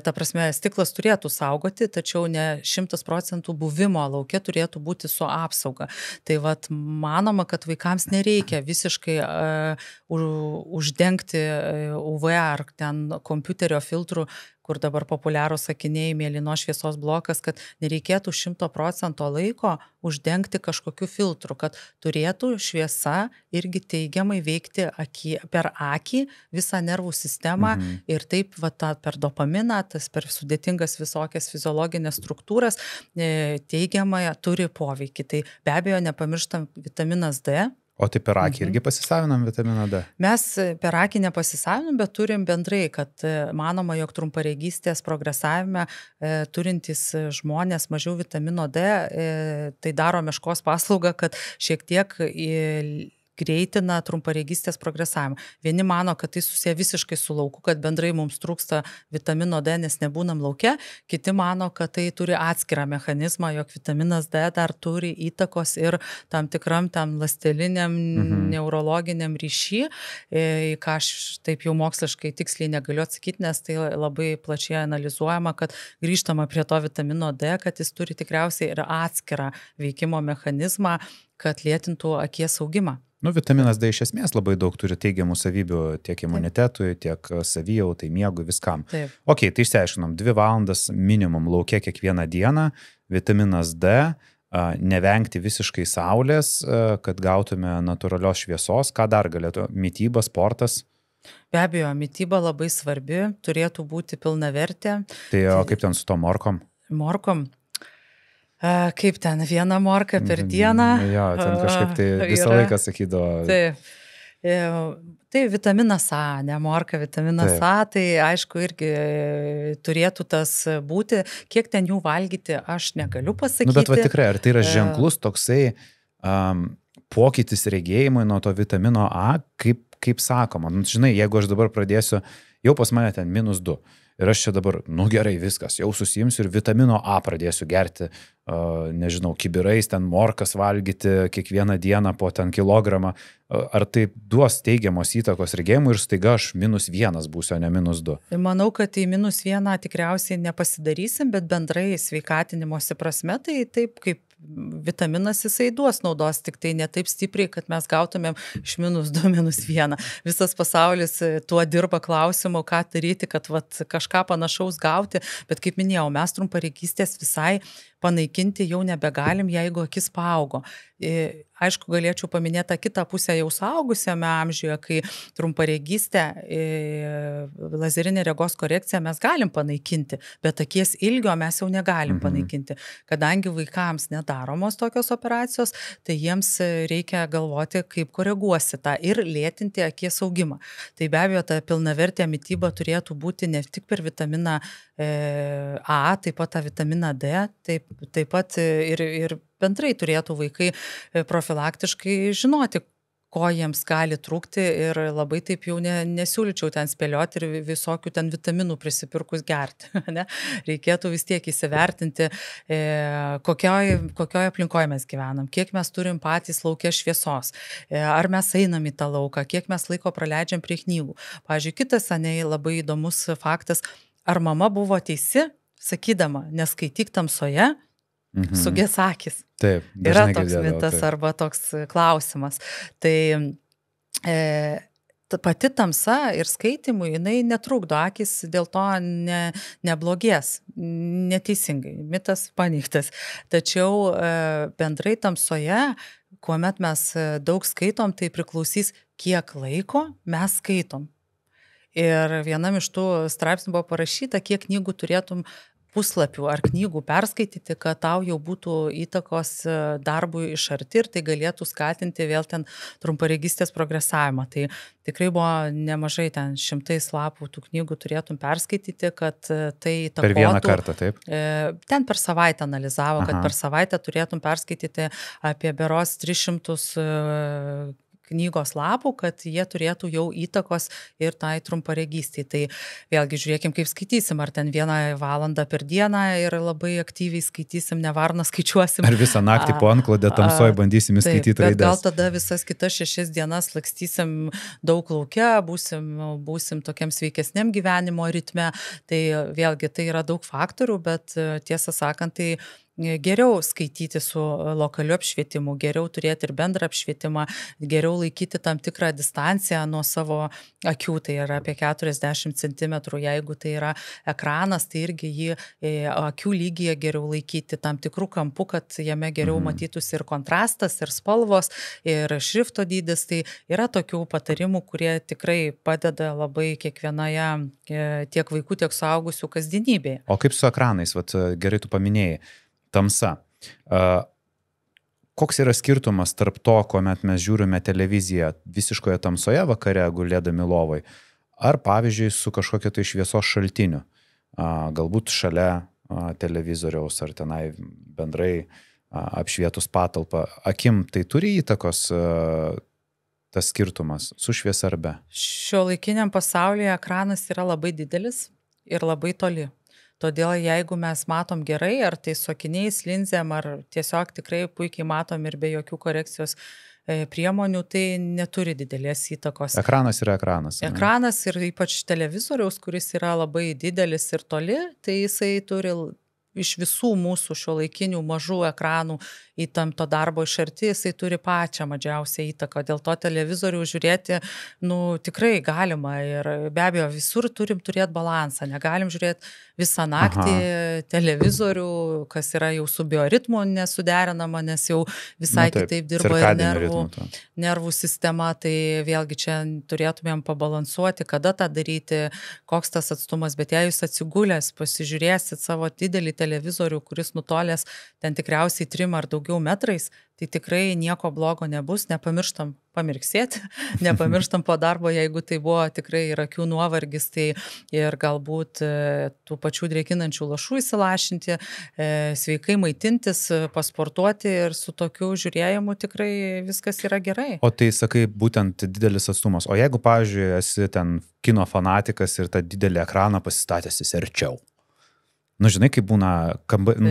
Ta prasme, stiklas turėtų saugoti, tačiau ne 100% buvimo laukia turėtų būti su apsauga. Tai vat manoma, kad vaikams nereikia visiškai uždengti UV ar ten kompiuterio filtrų, kur dabar populiarūs akiniai, mėlyno šviesos blokas, kad nereikėtų 100% laiko uždengti kažkokiu filtru, kad turėtų šviesa irgi teigiamai veikti per akį visą nervų sistemą ir taip va, per dopaminą, tas per sudėtingas visokias fiziologinės struktūras teigiamai turi poveikį. Tai be abejo nepamirštam vitaminas D. O tai per akį irgi pasisavinam vitaminą D? Mes per akį nepasisavinam, bet turim bendrai, kad manoma, jog trumparegystės progresavime turintys žmonės mažiau vitamino D, tai daro meškos paslaugą, kad šiek tiek greitina trumparegystės progresavimą. Vieni mano, kad tai susiję visiškai su lauku, kad bendrai mums trūksta vitamino D, nes nebūnam lauke. Kiti mano, kad tai turi atskirą mechanizmą, jog vitaminas D dar turi įtakos ir tam tikram tam ląsteliniam neurologiniam ryšį, į ką aš taip jau moksliškai tiksliai negaliu atsakyti, nes tai labai plačiai analizuojama, kad grįžtama prie to vitamino D, kad jis turi tikriausiai ir atskirą veikimo mechanizmą, kad lėtintų akies augimą. Nu, vitaminas D iš esmės labai daug turi teigiamų savybių tiek imunitetui, tiek savijautai, miegui, viskam. Taip. Ok, tai išsiaiškinom, 2 valandas minimum laukia kiekvieną dieną, vitaminas D, nevengti visiškai saulės, kad gautume natūralios šviesos. Ką dar galėtų? Mityba, sportas? Be abejo, mityba labai svarbi, turėtų būti pilnavertė. Tai o kaip ten su to morkom? Morkom? Kaip ten, 1 morka per dieną. Jo, ten kažkaip tai visą laiką sakydavo. Taip. Tai vitaminas A, ne morka, vitaminas A, tai aišku irgi turėtų tas būti. Kiek ten jų valgyti, aš negaliu pasakyti. Nu, bet va tikrai, ar tai yra ženklus toksai pokytis regėjimui nuo to vitamino A, kaip sakoma. Nu, žinai, jeigu aš dabar pradėsiu, jau pas mane ten -2. Ir aš čia dabar, nu gerai, viskas, jau susiimsiu ir vitamino A pradėsiu gerti, nežinau, kibirais, ten morkas valgyti kiekvieną dieną po ten kilogramą. Ar tai duos teigiamos įtakos regėjimui ir staiga aš -1 būsiu, o ne -2? Manau, kad į -1 tikriausiai nepasidarysim, bet bendrai sveikatinimosi prasme, tai taip kaip vitaminas jisai duos naudos, tik tai ne taip stipriai, kad mes gautumėm iš -2, -1. Visas pasaulis tuo dirba klausimu, ką daryti, kad vat, kažką panašaus gauti, bet kaip minėjau, mes trumparegystės visai panaikinti jau nebegalim, jeigu akis paaugo. Aišku, galėčiau paminėti kitą pusę jau suaugusiame amžiuje, kai trumparegystę, lazerinė regos korekcija mes galim panaikinti, bet akies ilgio mes jau negalim panaikinti. Kadangi vaikams nedaromos tokios operacijos, tai jiems reikia galvoti, kaip koreguosi tą ir lėtinti akies augimą. Tai be abejo, ta pilnavertė mityba turėtų būti ne tik per vitaminą A, taip pat tą vitaminą D, taip pat ir bendrai turėtų vaikai profilaktiškai žinoti, ko jiems gali trūkti, ir labai taip jau nesiūlyčiau ten spėlioti ir visokių ten vitaminų prisipirkus gerti. Ne? Reikėtų vis tiek įsivertinti, kokioje aplinkoje mes gyvenam, kiek mes turim patys lauke šviesos, ar mes einam į tą lauką, kiek mes laiko praleidžiam prie knygų. Pavyzdžiui, kitas seniai labai įdomus faktas, ar mama buvo teisi, sakydama, neskaityk tamsoje, suges akis. Taip, yra toks mitas arba toks klausimas. Tai pati tamsa ir skaitimui, jinai netrukdo, akis dėl to neblogės, neteisingai, mitas paneigtas. Tačiau bendrai tamsoje, kuomet mes daug skaitom, tai priklausys, kiek laiko mes skaitom. Ir vienam iš tų straipsnių buvo parašyta, kiek knygų turėtum puslapių ar knygų perskaityti, kad tau jau būtų įtakos darbui iš arti ir tai galėtų skatinti vėl ten trumparegystės progresavimą. Tai tikrai buvo nemažai, ten 100 lapų tų knygų turėtum perskaityti, kad tai įtakotų. Per vieną kartą, taip? Ten per savaitę analizavo, kad per savaitę turėtum perskaityti apie beros 300 knygos lapų, kad jie turėtų jau įtakos ir tai trumparegystei. Tai vėlgi žiūrėkim, kaip skaitysim, ar ten 1 valandą per dieną ir labai aktyviai skaitysim, ne varną skaičiuosim. Ar visą naktį po antklodę tamsoj bandysim įskaityti raides. Bet gal tada visas kitas 6 dienas lakstysim daug lauke, būsim tokiam sveikesniam gyvenimo ritme. Tai vėlgi tai yra daug faktorių, bet tiesą sakant, tai geriau skaityti su lokaliu apšvietimu, geriau turėti ir bendrą apšvietimą, geriau laikyti tam tikrą distanciją nuo savo akių, tai yra apie 40 cm, jeigu tai yra ekranas, tai irgi jį akių lygyje geriau laikyti tam tikrų kampų, kad jame geriau matytųsi ir kontrastas, ir spalvos, ir šrifto dydis. Tai yra tokių patarimų, kurie tikrai padeda labai kiekvienoje tiek vaikų, tiek suaugusių kasdienybėje. O kaip su ekranais, vat, gerai tu paminėjai, tamsa. Koks yra skirtumas tarp to, kuomet mes žiūrime televiziją visiškoje tamsoje vakare, gulėdami lovoj, ar pavyzdžiui su kažkokio tai šviesos šaltiniu, galbūt šalia televizoriaus ar tenai bendrai apšvietus patalpą, akim tai turi įtakos tas skirtumas su šviesa ar be? Šiuolaikiniam pasaulyje ekranas yra labai didelis ir labai toli. Todėl jeigu mes matom gerai, ar tai su akiniais, linzėm, ar tiesiog tikrai puikiai matom ir be jokių korekcijos priemonių, tai neturi didelės įtakos. Ekranas yra ekranas. Ekranas ir ypač televizoriaus, kuris yra labai didelis ir toli, tai jisai turi iš visų mūsų šiuolaikinių mažų ekranų įtempto darbo iš arti, jisai turi pačią mažiausią įtaką. Dėl to televizorių žiūrėti, tikrai galima, ir be abejo visur turim turėti balansą. Negalim žiūrėti visą naktį televizorių, kas yra jau su bioritmu nesuderinama, nes jau visai kitaip dirba ir nervų sistema. Tai vėlgi čia turėtumėm pabalansuoti, kada tą daryti, koks tas atstumas, bet jei jūs atsigulęs pasižiūrėsit savo didelį televizorių, kuris nutolęs ten tikriausiai 3 ar daugiau metrais, tai tikrai nieko blogo nebus, nepamirštam pamirksėti, nepamirštam po darbo, jeigu tai buvo tikrai ir akių nuovargis, tai ir galbūt tų pačių drėkinančių lašų įsilašinti, sveikai maitintis, pasportuoti, ir su tokiu žiūrėjimu tikrai viskas yra gerai. O tai, sakai, būtent didelis atstumas. O jeigu, pavyzdžiui, esi ten kino fanatikas ir tą didelį ekraną pasistatęsis arčiau? Žinai, kaip būna,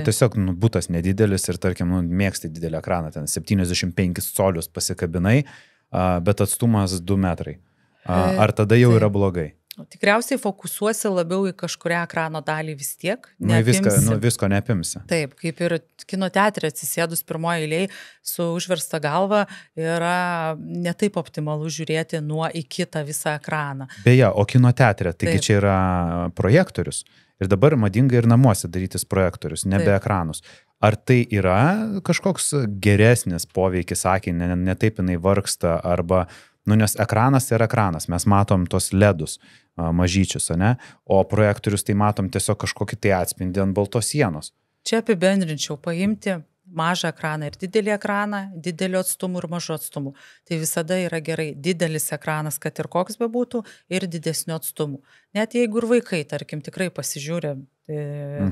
tiesiog butas nedidelis ir, tarkim, mėgsti didelį ekraną, ten 75 colius pasikabinai, bet atstumas 2 metrai. Ar tada jau yra blogai? Tikriausiai fokusuosi labiau į kažkurią ekrano dalį vis tiek. Nu, visko neapimsi. Taip, kaip ir kino teatre atsisėdus pirmoje eilėje su užversta galva yra netaip optimalu žiūrėti nuo iki tą visą ekraną. Beje, o kino teatre, taigi čia yra projektorius. Ir dabar madinga ir namuose darytis projektorius, nebe ekranus. Ar tai yra kažkoks geresnis poveikis, sakė, netaip jinai vargsta, arba, nu, nes ekranas yra ekranas, mes matom tos ledus mažyčius, ne? O projektorius tai matom tiesiog kažkokį tai atspindį ant baltos sienos. Čia apibendrinčiau, paimti mažą ekraną ir didelį ekraną, didelio atstumų ir mažo atstumų. Tai visada yra gerai didelis ekranas, kad ir koks bebūtų, ir didesnio atstumų. Net jeigu ir vaikai, tarkim, tikrai pasižiūrė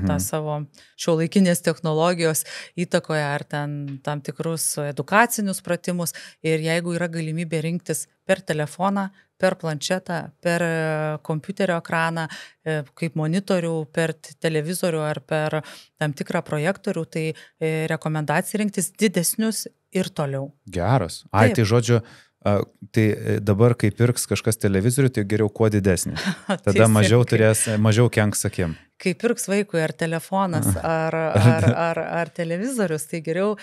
tą savo šiuolaikinės technologijos įtakoje ar ten tam tikrus edukacinius pratimus, ir jeigu yra galimybė rinktis per telefoną, per planšetą, per kompiuterio ekraną, kaip monitorių, per televizorių ar per tam tikrą projektorių, tai rekomendacija rinktis didesnius ir toliau. Geras. Ai, tai žodžiu, tai dabar, kai pirks kažkas televizorių, tai geriau kuo didesnį. Tada mažiau turės, mažiau kenks akim. Kai pirks vaikui ar telefonas, ar televizorius, tai geriau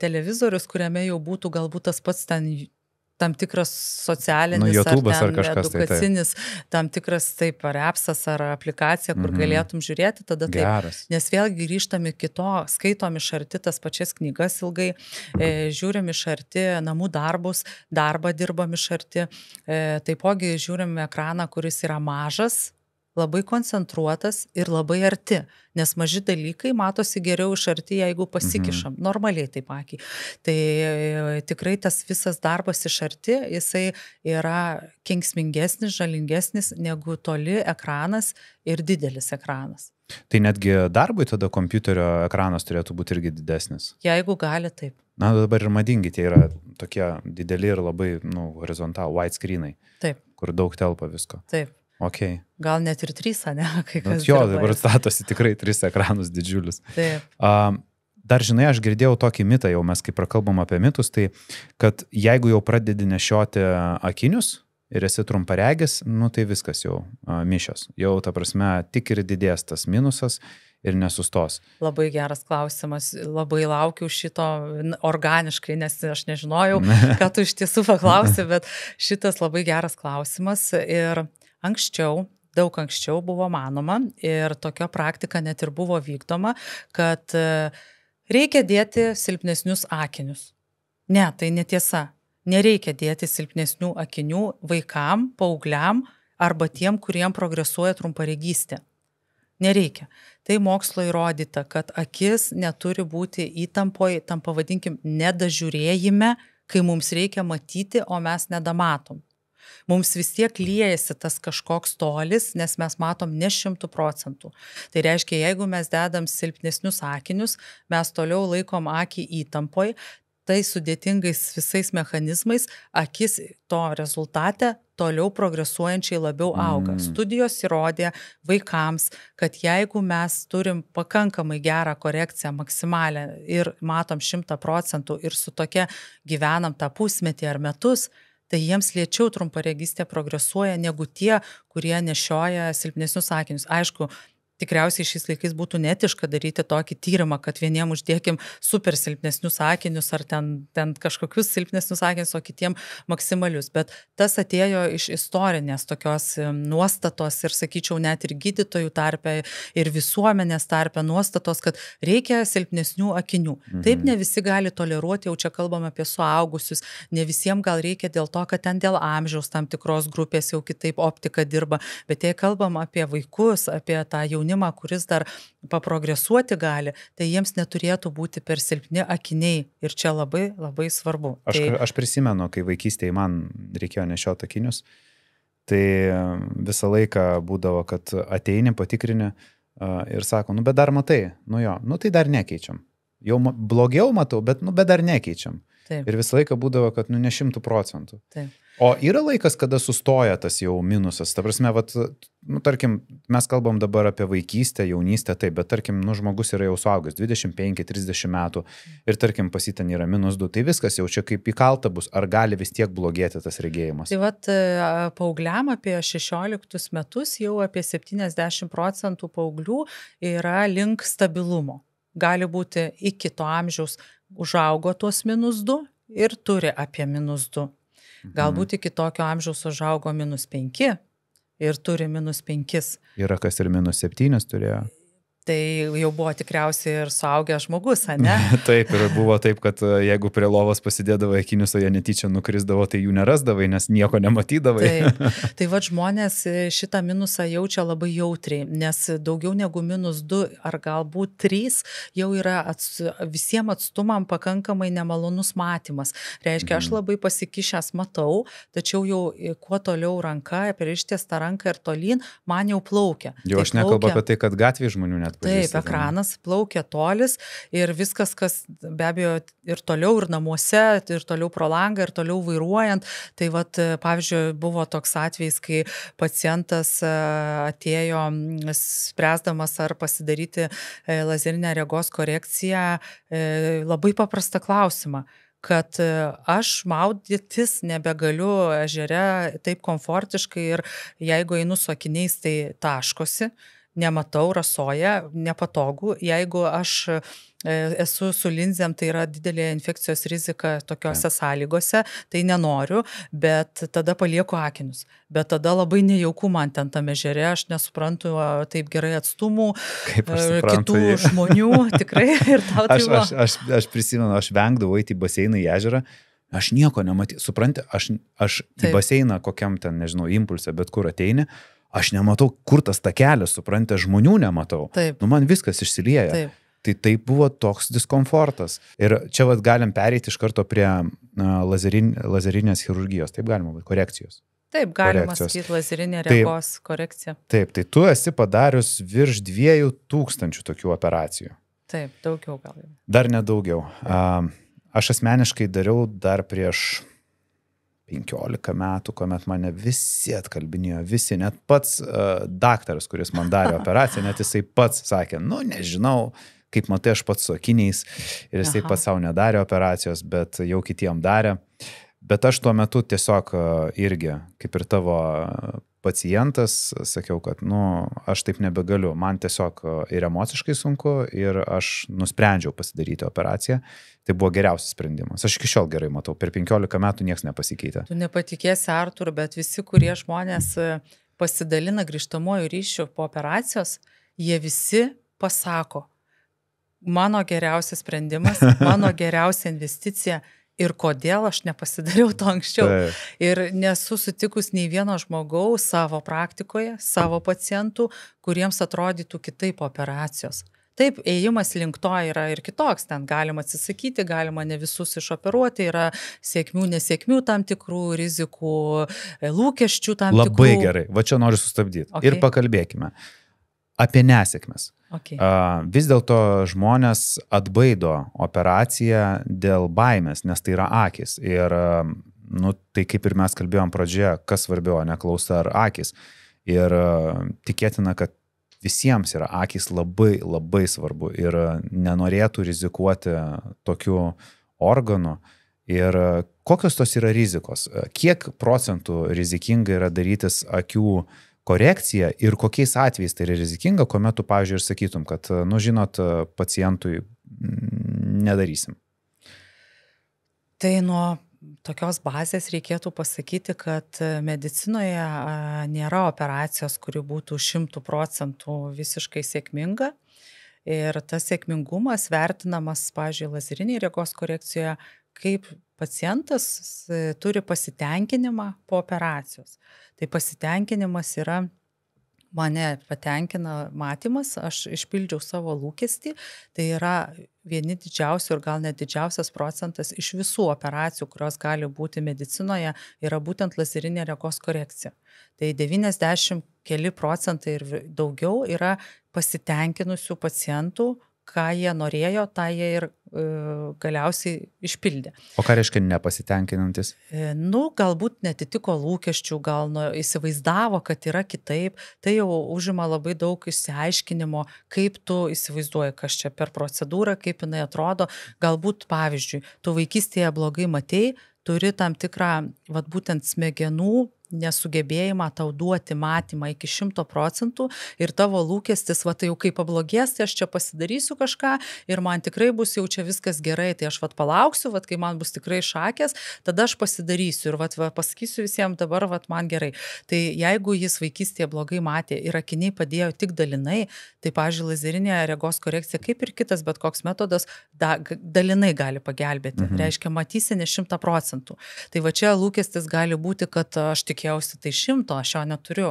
televizorius, kuriame jau būtų galbūt tas pats ten tam tikras socialinis, ar edukacinis, tam tikras, taip, ar appsas, ar aplikacija, kur galėtum žiūrėti, tada taip. Geras. Nes vėlgi grįžtami kito, skaitom iš arti tas pačias knygas ilgai, žiūrim iš arti namų darbus, darbą dirbam iš arti, taipogi žiūrim ekraną, kuris yra mažas, labai koncentruotas ir labai arti, nes maži dalykai matosi geriau iš arti, jeigu pasikišam, normaliai taip akiai. Tai tikrai tas visas darbas iš arti, jisai yra kenksmingesnis, žalingesnis negu toli ekranas ir didelis ekranas. Tai netgi darbui tada kompiuterio ekranas turėtų būti irgi didesnis. Jeigu gali, taip. Na, dabar ir madingi, tie yra tokie dideli ir labai, nu, horizontal, widescreenai. Taip. Kur daug telpa visko. Taip. Okay. Gal net ir trys, ne? Kai kas jo, dabar statosi tikrai tris ekranus didžiulius. Taip. Dar, žinai, aš girdėjau tokį mitą, jau mes kaip prakalbam apie mitus, tai kad jeigu jau pradedi nešioti akinius ir esi trumparegis, nu tai viskas jau mišios. Jau, ta prasme, tik ir didės tas minusas ir nesustos. Labai geras klausimas, labai laukiu šito organiškai, nes aš nežinojau, ką tu iš tiesų paklausi, bet šitas labai geras klausimas. Ir anksčiau, daug anksčiau buvo manoma, ir tokia praktika net ir buvo vykdoma, kad reikia dėti silpnesnius akinius. Ne, tai netiesa. Nereikia dėti silpnesnių akinių vaikam, paaugliam arba tiem, kuriem progresuoja trumparegystė. Nereikia. Tai mokslo įrodyta, kad akis neturi būti įtampoj, tam pavadinkim, nedažiūrėjime, kai mums reikia matyti, o mes nedamatom. Mums vis tiek liejasi tas kažkoks tolis, nes mes matom ne 100%. Tai reiškia, jeigu mes dedam silpnesnius akinius, mes toliau laikom akį įtampoj, tai sudėtingais visais mechanizmais akis to rezultate toliau progresuojančiai labiau auga. Studijos įrodė vaikams, kad jeigu mes turim pakankamai gerą korekciją maksimalę ir matom 100% ir su tokia gyvenam tą pusmetį ar metus, tai jiems lėčiau trumparegystė progresuoja negu tie, kurie nešioja silpnesnius akinius. Aišku, tikriausiai šiais laikais būtų netiška daryti tokį tyrimą, kad vieniem uždėkim super silpnesnius akinius ar ten kažkokius silpnesnius akinius, o kitiem maksimalius. Bet tas atėjo iš istorinės tokios nuostatos ir, sakyčiau, net ir gydytojų tarpe, ir visuomenės tarpe nuostatos, kad reikia silpnesnių akinių. Taip ne visi gali toleruoti, jau čia kalbam apie suaugusius, ne visiems gal reikia dėl to, kad ten dėl amžiaus tam tikros grupės jau kitaip optika dirba, bet jei kalbam apie vaikus, apie tą jaunimą, kuris dar paprogresuoti gali, tai jiems neturėtų būti per silpni akiniai. Ir čia labai, labai svarbu. Aš prisimenu, kai vaikystėje man reikėjo nešioti akinius, tai visą laiką būdavo, kad ateini, patikrini ir sako, nu bet dar matai, nu jo, nu tai dar nekeičiam. Jau blogiau matau, bet dar nekeičiam. Taip. Ir visą laiką būdavo, kad nu ne 100%. Taip. O yra laikas, kada sustoja tas jau minusas? Ta prasme, vat, nu, tarkim, mes kalbam dabar apie vaikystę, jaunystę, taip, bet tarkim, nu, žmogus yra jau suaugęs 25-30 metų ir tarkim pas jį ten yra minus 2, tai viskas jau čia kaip įkalta bus, ar gali vis tiek blogėti tas regėjimas? Tai vat, paaugliam apie 16 metus jau apie 70% paauglių yra link stabilumo. Gali būti iki to amžiaus užaugo tuos -2 ir turi apie -2. Galbūt iki tokio amžiaus užaugo -5 ir turi -5. Yra kas ir -7 turėjo. Tai jau buvo tikriausiai ir suaugęs žmogus, ne? Taip, ir buvo taip, kad jeigu prie lovos pasidėdavo akinius, o jie netyčia nukrisdavo, tai jų nerasdavai, nes nieko nematydavai. Taip. Tai va, žmonės šitą minusą jaučia labai jautriai, nes daugiau negu -2 ar galbūt 3 jau yra visiems atstumam pakankamai nemalonus matymas. Reiškia, aš labai pasikišęs matau, tačiau jau kuo toliau ranka, per ištiestą ranką ir tolyn, man jau plaukia. Jau aš nekalbu apie tai, kad gatvėje žmonių net. Taip, ekranas, plaukia tolis ir viskas, kas be abejo ir toliau, ir namuose, ir toliau pro langą, ir toliau vairuojant. Tai vat, pavyzdžiui, buvo toks atvejis, kai pacientas atėjo spręsdamas ar pasidaryti lazerinę regos korekciją labai paprastą klausimą, kad aš maudytis nebegaliu ežere taip komfortiškai ir jeigu einu su akiniais, tai taškosi. Nematau, rasoja, nepatogu. Jeigu aš esu su linzėm, tai yra didelė infekcijos rizika tokiose sąlygose, tai nenoriu, bet tada palieku akinius. Bet tada labai nejauku man ten tame ežere, aš nesuprantu taip gerai atstumų, kitų žmonių, tikrai. Ir tau aš prisimenu, aš vengdavau eiti į baseiną, į ežerą. Aš nieko nematau, supranti, aš į baseiną kokiam ten, nežinau, impulsą, bet kur ateini, aš nematau, kur tas takelis, suprantė, žmonių nematau. Taip. Nu, man viskas išsilieja. Taip. Tai taip buvo toks diskomfortas. Ir čia vat, galim pereiti iš karto prie lazerinės chirurgijos, taip galima, korekcijos. Taip, galima sakyti lazerinė regos korekcija. Taip, tai tu esi padarius virš 2000 tokių operacijų. Taip, daugiau gal. Dar nedaugiau. Aš asmeniškai dariau dar prieš 15 metų, kuomet mane visi atkalbinėjo, visi, net pats daktaras, kuris man darė operaciją, net jisai pats sakė, nu nežinau, kaip matai, aš pats su akiniais ir jisai pats savo nedarė operacijos, bet jau kitiem darė. Bet aš tuo metu tiesiog irgi, kaip ir tavo pacientas, sakiau, kad nu, aš taip nebegaliu, man tiesiog ir emociškai sunku ir aš nusprendžiau pasidaryti operaciją. Tai buvo geriausias sprendimas. Aš iki šiol gerai matau, per 15 metų niekas nepasikeitė. Tu nepatikėsi, Artur, bet visi, kurie žmonės pasidalina grįžtamuoju ryšiu po operacijos, jie visi pasako, mano geriausias sprendimas, mano geriausia investicija. Ir kodėl aš nepasidariau to anksčiau. Taip. Ir nesu sutikus nei vieno žmogaus savo praktikoje, savo pacientų, kuriems atrodytų kitaip operacijos. Taip, ėjimas link to yra ir kitoks, ten galima atsisakyti, galima ne visus išoperuoti, yra sėkmių, nesėkmių tam tikrų, rizikų, lūkesčių tam tikrų. Labai gerai, va čia noriu sustabdyti. Okay. Ir pakalbėkime apie nesėkmes. Okay. Vis dėlto žmonės atbaido operaciją dėl baimės, nes tai yra akis. Ir nu, tai kaip ir mes kalbėjom pradžioje, kas svarbiau, ne klausa ar akis. Ir tikėtina, kad visiems yra akis labai, labai svarbu ir nenorėtų rizikuoti tokiu organu. Ir kokios tos yra rizikos? Kiek procentų rizikinga yra darytis akių korekcija ir kokiais atvejais tai yra rizikinga, kuomet tu, pavyzdžiui, ir sakytum, kad, nu, žinot, pacientui nedarysim? Tai nuo tokios bazės reikėtų pasakyti, kad medicinoje nėra operacijos, kuri būtų 100% visiškai sėkminga. Ir tas sėkmingumas vertinamas, pavyzdžiui, lazerinėje regos korekcijoje, kaip pacientas turi pasitenkinimą po operacijos. Tai pasitenkinimas yra, mane patenkina matymas, aš išpildžiau savo lūkestį, tai yra vieni didžiausių ir gal net didžiausias procentas iš visų operacijų, kurios gali būti medicinoje, yra būtent lazerinė regos korekcija. Tai 90% ir daugiau yra pasitenkinusių pacientų, ką jie norėjo, tą jie ir galiausiai išpildė. O ką reiškia nepasitenkinantis? Galbūt neatitiko lūkesčių, gal įsivaizdavo, kad yra kitaip. Tai jau užima labai daug išsiaiškinimo, kaip tu įsivaizduoji, kas čia per procedūrą, kaip jinai atrodo. Galbūt, pavyzdžiui, tu vaikystėje blogai matei, turi tam tikrą, būtent smegenų nesugebėjimą tau duoti matymą iki 100% ir tavo lūkestis, tai jau kaip pablogės, tai aš čia pasidarysiu kažką ir man tikrai bus jau čia viskas gerai, tai aš palauksiu, kai man bus tikrai šakės, tada aš pasidarysiu ir pasakysiu visiems dabar, man gerai. Tai jeigu jis vaikystėje blogai matė ir akiniai padėjo tik dalinai, tai, pavyzdžiui, lazerinė regos korekcija, kaip ir kitas, bet koks metodas, dalinai gali pagelbėti. Reiškia, matysi ne 100%. Tai čia lūkestis gali būti, kad aš tikėjausi tai 100, aš jo neturiu.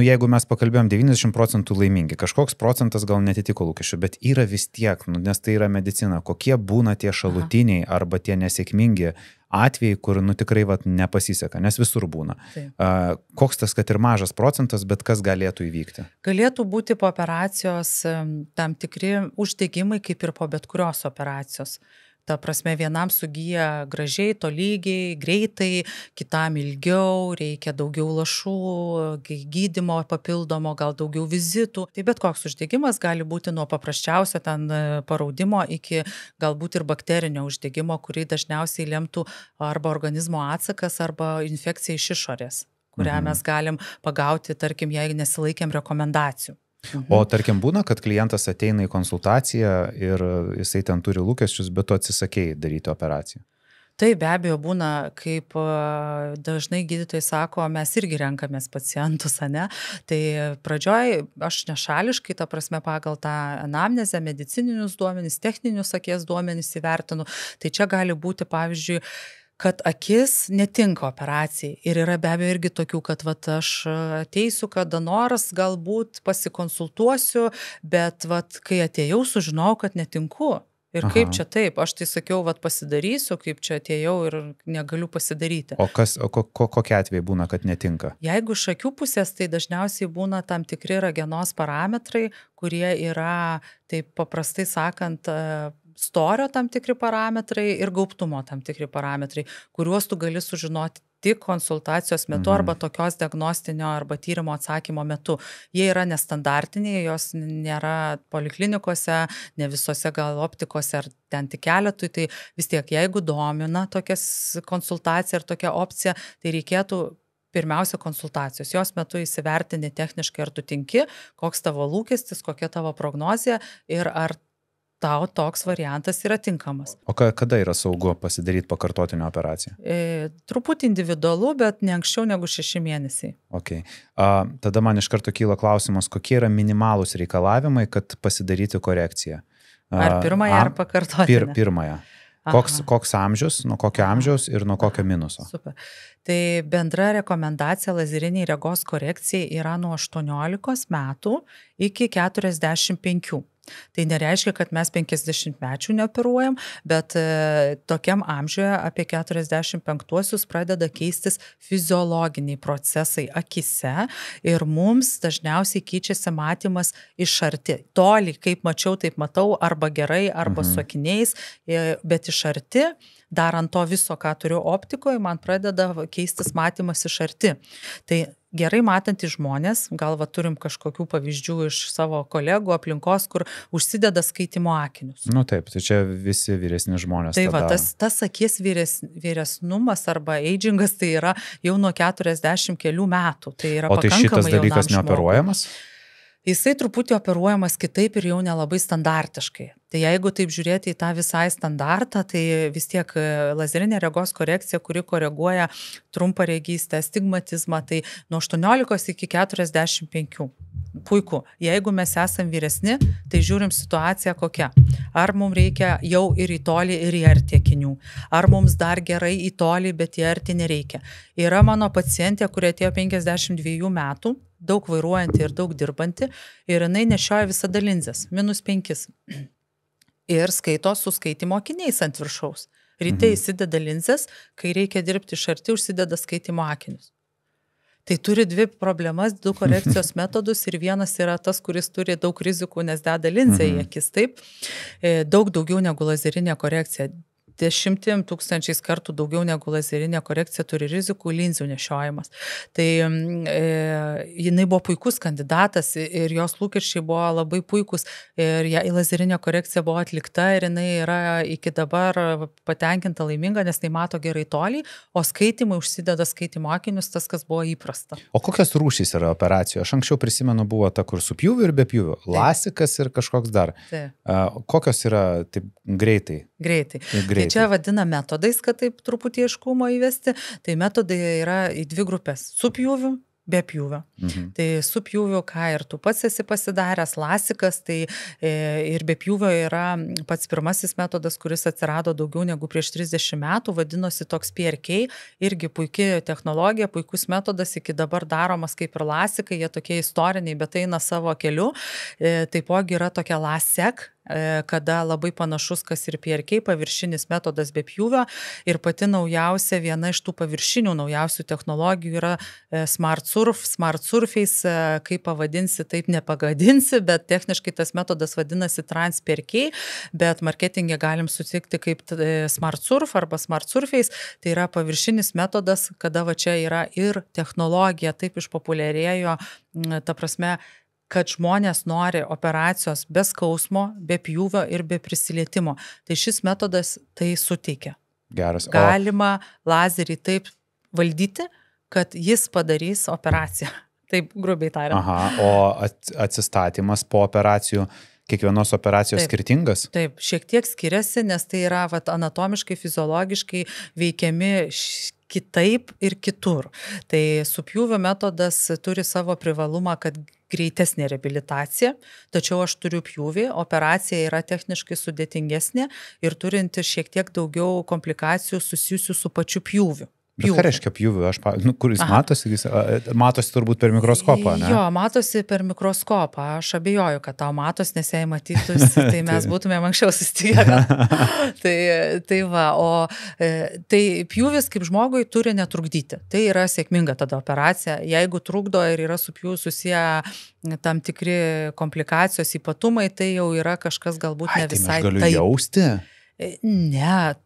Jeigu mes pakalbėjom 90% laimingi, kažkoks procentas gal neatitiko lūkesčių, bet yra vis tiek, nes tai yra medicina. Kokie būna tie šalutiniai arba tie nesėkmingi atvejai, kur tikrai nepasiseka, nes visur būna. Koks tas, kad ir mažas procentas, bet kas galėtų įvykti? Galėtų būti po operacijos tam tikri uždegimai, kaip ir po bet kurios operacijos. Ta prasme, vienam sugyja gražiai, tolygiai, greitai, kitam ilgiau, reikia daugiau lašų, gydymo papildomo, gal daugiau vizitų. Tai bet koks uždegimas gali būti nuo paprasčiausio ten paraudimo iki galbūt ir bakterinio uždegimo, kurį dažniausiai lemtų arba organizmo atsakas, arba infekcija iš išorės, kurią mes galim pagauti, tarkim, jei nesilaikėm rekomendacijų. O tarkim būna, kad klientas ateina į konsultaciją ir jisai ten turi lūkesčius, bet tu atsisakėjai daryti operaciją? Tai be abejo būna, kaip dažnai gydytojai sako, mes irgi renkamės pacientus, ne? Tai pradžioj aš nešališkai, ta prasme, pagal tą anamnezę, medicininius duomenys, techninius akies duomenys įvertinu. Tai čia gali būti, pavyzdžiui, kad akis netinka operacijai. Ir yra be abejo irgi tokių, kad aš ateisiu, kad donoras galbūt pasikonsultuosiu, bet kai atėjau, sužinau, kad netinku. Ir kaip čia taip? Aš tai sakiau, pasidarysiu, kaip čia atėjau ir negaliu pasidaryti. O kokie atvejai būna, kad netinka? Jeigu iš akių pusės, tai dažniausiai būna tam tikri ragenos parametrai, kurie yra, taip paprastai sakant, storio tam tikri parametrai ir gaubtumo tam tikri parametrai, kuriuos tu gali sužinoti tik konsultacijos metu arba tokios diagnostinio arba tyrimo atsakymo metu. Jie yra nestandartiniai, jos nėra poliklinikose, ne visose gal optikose ar ten tik keletui, tai vis tiek, jeigu domina tokia konsultacija ar tokia opcija, tai reikėtų pirmiausia konsultacijos. Jos metu įsivertini techniškai, ar tu tinki, koks tavo lūkestis, kokia tavo prognozija ir ar tau toks variantas yra tinkamas. O kada yra saugu pasidaryti pakartotinę operaciją? Truputį individualu, bet ne anksčiau negu 6 mėnesiai. Ok. Tada man iš karto kyla klausimas, kokie yra minimalūs reikalavimai, kad pasidaryti korekciją? Ar pirmąją, ar pakartotinę? Pirmąją. Koks amžius, nuo kokio amžiaus ir nuo kokio minuso? Super. Tai bendra rekomendacija lazeriniai regos korekcijai yra nuo 18 metų iki 45. Tai nereiškia, kad mes 50-mečių neoperuojam, bet tokiam amžiuje apie 45-uosius pradeda keistis fiziologiniai procesai akise ir mums dažniausiai keičiasi matymas iš arti. Toli, kaip mačiau, taip matau, arba gerai, arba su akiniais, bet iš arti, dar ant to viso, ką turiu optikoje, man pradeda keistis matymas iš arti. Tai gerai matantys žmonės, turim kažkokių pavyzdžių iš savo kolegų aplinkos, kur užsideda skaitimo akinius. Taip, tai čia visi vyresni žmonės. Tai tas akies vyresnumas arba aging tai yra jau nuo 40 kelių metų. O tai šitas dalykas neoperuojamas? Jisai truputį operuojamas kitaip ir jau nelabai standartiškai. Tai jeigu taip žiūrėti į tą visai standartą, tai vis tiek lazerinė regos korekcija, kuri koreguoja trumparegystę, astigmatizmą, tai nuo 18 iki 45. Puiku. Jeigu mes esam vyresni, tai žiūrim situaciją kokia. Ar mums reikia jau ir į tolį, ir į artį akinių. Ar mums dar gerai į tolį, bet į artį nereikia. Yra mano pacientė, kurie atėjo 52 metų, daug vairuojanti ir daug dirbanti, ir jinai nešioja visada linzes, -5. Ir skaito su skaitimo akiniais ant viršaus. Ryte įsideda linzes, kai reikia dirbti iš arti, užsideda skaitimo akinius. Tai turi dvi problemas, du korekcijos metodus ir vienas yra tas, kuris turi daug rizikų, nes deda linzę į akis, taip, daug daugiau negu lazerinė korekcija. 10 tūkstančiais kartų daugiau negu lazerinė korekcija turi rizikų linzių nešiojimas. Tai jinai buvo puikus kandidatas ir jos lūkesčiai buvo labai puikus ir ja, lazerinė korekcija buvo atlikta ir jinai yra iki dabar patenkinta, laiminga, nes tai mato gerai tolį, o skaitimai užsideda skaitimo akinius, tas, kas buvo įprasta. O kokios rūšys yra operacijos? Aš anksčiau prisimenu, buvo ta, kur su pjūviu ir be pjūviu. Lasikas ir kažkoks dar. Kokios yra taip greitai? Greitai. Tai čia vadina metodais, kad taip truputį aiškumo įvesti. Tai metodai yra į dvi grupės. Su pjūviu, be pjūvio. Tai su pjūviu, ką ir tu pats esi pasidaręs, lasikas, tai ir be pjūvio yra pats pirmasis metodas, kuris atsirado daugiau negu prieš 30 metų, vadinosi toks PRK, irgi puikia technologija, puikus metodas, iki dabar daromas kaip ir lasikai, jie tokie istoriniai, bet eina savo keliu. Taipogi yra tokia lasek, kada labai panašus, kas ir PRK, paviršinis metodas be pjūvio, ir pati naujausia, viena iš tų paviršinių naujausių technologijų yra smart surf, smart surface, kaip pavadinsi, taip nepagadinsi, bet techniškai tas metodas vadinasi trans PRK, bet marketinge galim sutikti kaip smart surf arba smart surface, tai yra paviršinis metodas, kada va čia yra ir technologija, taip išpopuliarėjo, ta prasme, kad žmonės nori operacijos be skausmo, be pjūvio ir be prisilietimo. Tai šis metodas tai suteikia. Geras. Galima lazerį taip valdyti, kad jis padarys operaciją. Taip grubiai tariant. Aha, o atsistatymas po operacijų, kiekvienos operacijos skirtingas? Taip, šiek tiek skiriasi, nes tai yra vat, anatomiškai, fiziologiškai veikiami kitaip ir kitur. Tai su pjūvio metodas turi savo privalumą, kad greitesnė reabilitacija, tačiau aš turiu pjūvį, operacija yra techniškai sudėtingesnė ir turinti šiek tiek daugiau komplikacijų susijusių su pačiu pjūviu. Bet ką reiškia pjūviu? Kuris matosi? Matosi turbūt per mikroskopą, ne? Jo, matosi per mikroskopą. Aš abejoju, kad tau matosi, nes jei matytus, tai mes būtume anksčiau susitikę. Tai va, o tai pjūvis kaip žmogui turi netrukdyti. Tai yra sėkminga tada operacija. Jeigu trukdo ir yra su pjūviu susiję tam tikri komplikacijos ypatumai, tai jau yra kažkas galbūt ne visai taip. Tai mes galiu jausti? Ne.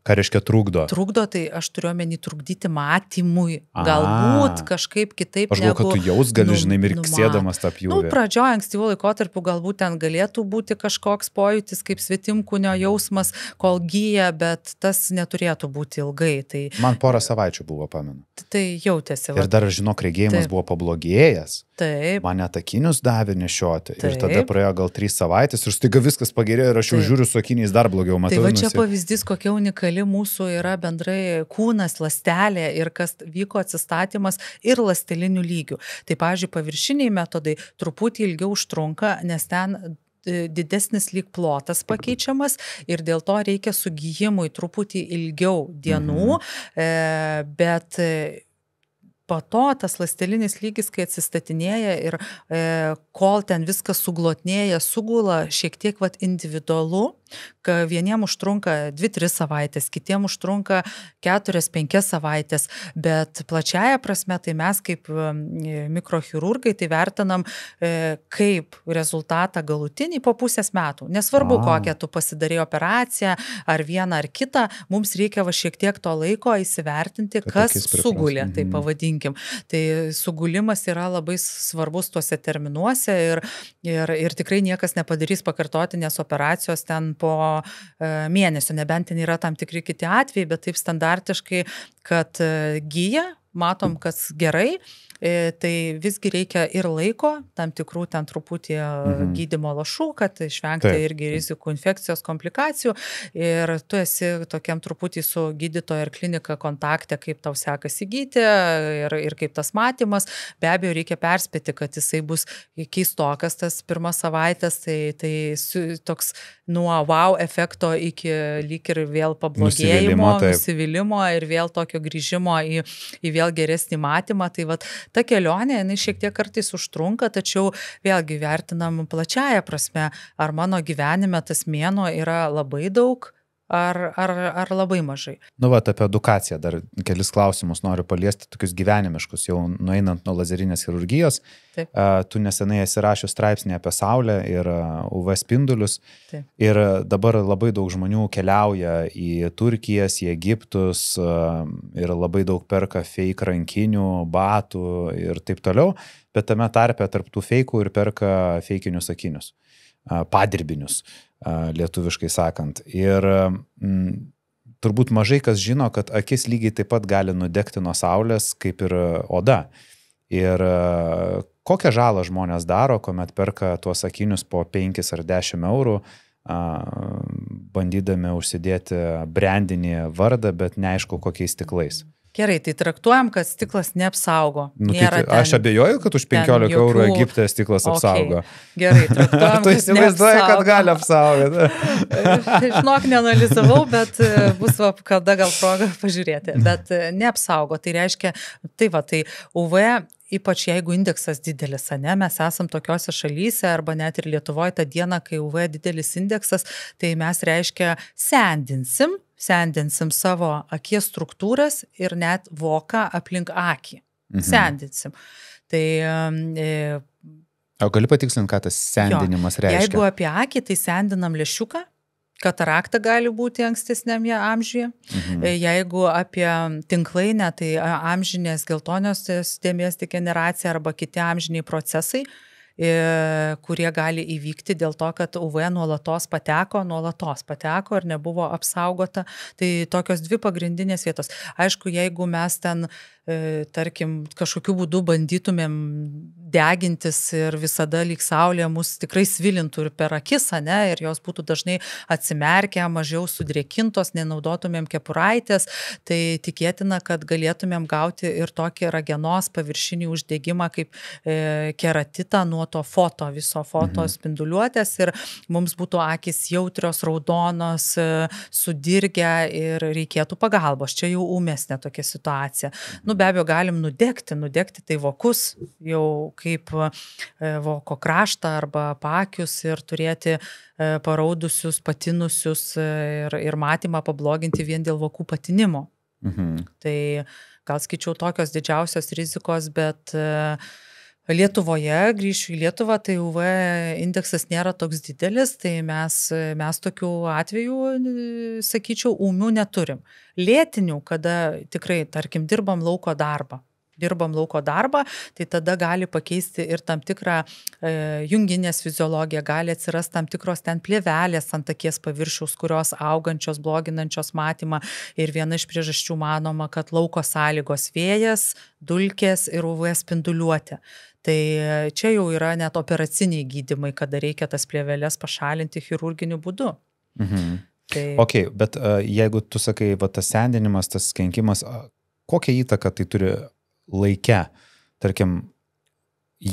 Ką reiškia trukdo? Trukdo, tai aš turiu omeny trukdyti matymui, galbūt kažkaip kitaip. Aš galvoju, kad tu jaus gali, žinai, mirksėdamas tą pjūvį. Pradžioje ankstyvo laikotarpiu galbūt ten galėtų būti kažkoks pojūtis, kaip svetimkūnio jausmas, kol gyja, bet tas neturėtų būti ilgai. Tai man porą savaičių buvo, pamenu. Tai jautėsi. Ir dar, žinok, regėjimas buvo pablogėjęs. Taip. Man net akinius davė nešioti. Taip. Ir tada praėjo gal 3 savaitės ir staiga viskas pagerėjo ir aš jau žiūriu su akiniais dar blogiau matau. Tai va čia pavyzdys, kokia unikali mūsų yra bendrai kūnas, ląstelė ir kas vyko atsistatymas ir ląstelinių lygių. Tai, pavyzdžiui, paviršiniai metodai truputį ilgiau užtrunka, nes ten didesnis lyg plotas pakeičiamas ir dėl to reikia sugijimui truputį ilgiau dienų, bet po to tas ląstelinis lygis, kai atsistatinėja ir kol ten viskas suglotnėja, sugula, šiek tiek vat, individualu, kad vieniem užtrunka 2-3 savaitės, kitiem užtrunka 4-5 savaitės, bet plačiaja prasme, tai mes kaip mikrochirurgai tai vertinam kaip rezultatą galutinį po pusės metų. Nesvarbu, kokią tu pasidarei operaciją, ar vieną ar kitą, mums reikia va šiek tiek to laiko įsivertinti, kas sugulė, tai pavadinti. Tai sugulimas yra labai svarbus tuose terminuose ir tikrai niekas nepadarys pakartotinės operacijos ten po mėnesio, nebent ten yra tam tikri kiti atvejai, bet taip standartiškai, kad gyja, matom, kas gerai, tai visgi reikia ir laiko, tam tikrų ten truputį gydymo lašų, kad išvengti irgi rizikų infekcijos, komplikacijų, ir tu esi tokiam truputį su gydytoja ir klinika kontakte, kaip tau sekasi gydyti ir kaip tas matymas. Be abejo, reikia perspėti, kad jisai bus keistokas tas pirmas savaitės, tai toks nuo wow efekto iki lyg ir vėl pablogėjimo, nusivylimo ir vėl tokio grįžimo į vėl geresnį matymą. Tai vat, ta kelionė, jinai šiek tiek kartais užtrunka, tačiau vėlgi vertinam plačiaja prasme, ar mano gyvenime tas mėnuo yra labai daug, ar labai mažai? Nu, vat, apie edukaciją dar kelis klausimus noriu paliesti, tokius gyvenimiškus, jau nueinant nuo lazerinės chirurgijos. Taip. Tu nesenai esi rašęs straipsnį apie saulę ir UV spindulius. Taip. Ir dabar labai daug žmonių keliauja į Turkijas, į Egiptus ir labai daug perka fake rankinių, batų ir taip toliau, bet tame tarpe tarp tų feikų ir perka feikinius akinius, padirbinius, lietuviškai sakant. Ir turbūt mažai kas žino, kad akis lygiai taip pat gali nudegti nuo saulės, kaip ir oda. Ir kokią žalą žmonės daro, kuomet perka tuos akinius po 5 ar 10 eurų, bandydami užsidėti brandinį vardą, bet neaišku, kokiais stiklais. Gerai, tai traktuojam, kad stiklas neapsaugo. Nu, tai ten, aš abejoju, kad už 15 eurų Egipte stiklas apsaugo. Gerai, traktuojam, tu įsivaizduoji, kad gali apsaugoti. Žinok, neanalizavau, bet bus kada gal proga pažiūrėti. Bet neapsaugo, tai reiškia, tai va, tai UV, ypač jeigu indeksas didelis, ne, mes esam tokiose šalyse, arba net ir Lietuvoje tą dieną, kai UV didelis indeksas, tai mes reiškia sendinsim savo akies struktūras ir net voką aplink akį. Sendinsim. Tai... O gali patikslinti, ką tas sendinimas reiškia? Jeigu apie akį, tai sendinam lęšiuką, katarakta gali būti ankstesnėme amžiuje. Jeigu apie tinklainę, tai amžinės geltoniosios dėmės degeneracija arba kiti amžiniai procesai, kurie gali įvykti dėl to, kad UV nuolatos pateko ir nebuvo apsaugota. Tai tokios dvi pagrindinės vietos. Aišku, jeigu mes ten, tarkim, kažkokiu būdu bandytumėm degintis ir visada lyg saulė mus tikrai svilintų ir per akis, ne, ir jos būtų dažnai atsimerkę, mažiau sudrėkintos, nenaudotumėm kepuraitės, tai tikėtina, kad galėtumėm gauti ir tokį ragenos paviršinį uždegimą kaip keratitą nuo to viso foto spinduliuotės ir mums būtų akis jautrios, raudonos, sudirgę ir reikėtų pagalbos. Čia jau ūmesnė tokia situacija. Nu, be abejo, galim nudegti tai vokus, jau kaip voko kraštą arba pakius ir turėti paraudusius, patinusius ir matymą pabloginti vien dėl vokų patinimo. Tai gal skaičiau tokios didžiausios rizikos, bet... Lietuvoje, grįšiu į Lietuvą, tai UV indeksas nėra toks didelis, tai mes tokių atvejų, sakyčiau, ūmių neturim. Lėtinių, kada tikrai, tarkim, dirbam lauko darbą, tai tada gali pakeisti ir tam tikrą junginės fiziologiją, gali atsirasti tam tikros ten plėvelės ant akies paviršiaus, kurios augančios, bloginančios matymą ir viena iš priežasčių manoma, kad lauko sąlygos vėjas, dulkės ir UV spinduliuotė. Tai čia jau yra net operaciniai gydymai, kada reikia tas plėvelės pašalinti chirurginiu būdu. Ok, bet jeigu tu sakai, va, tas sendinimas, tas kenkimas, kokią įtaką tai turi laike? Tarkim,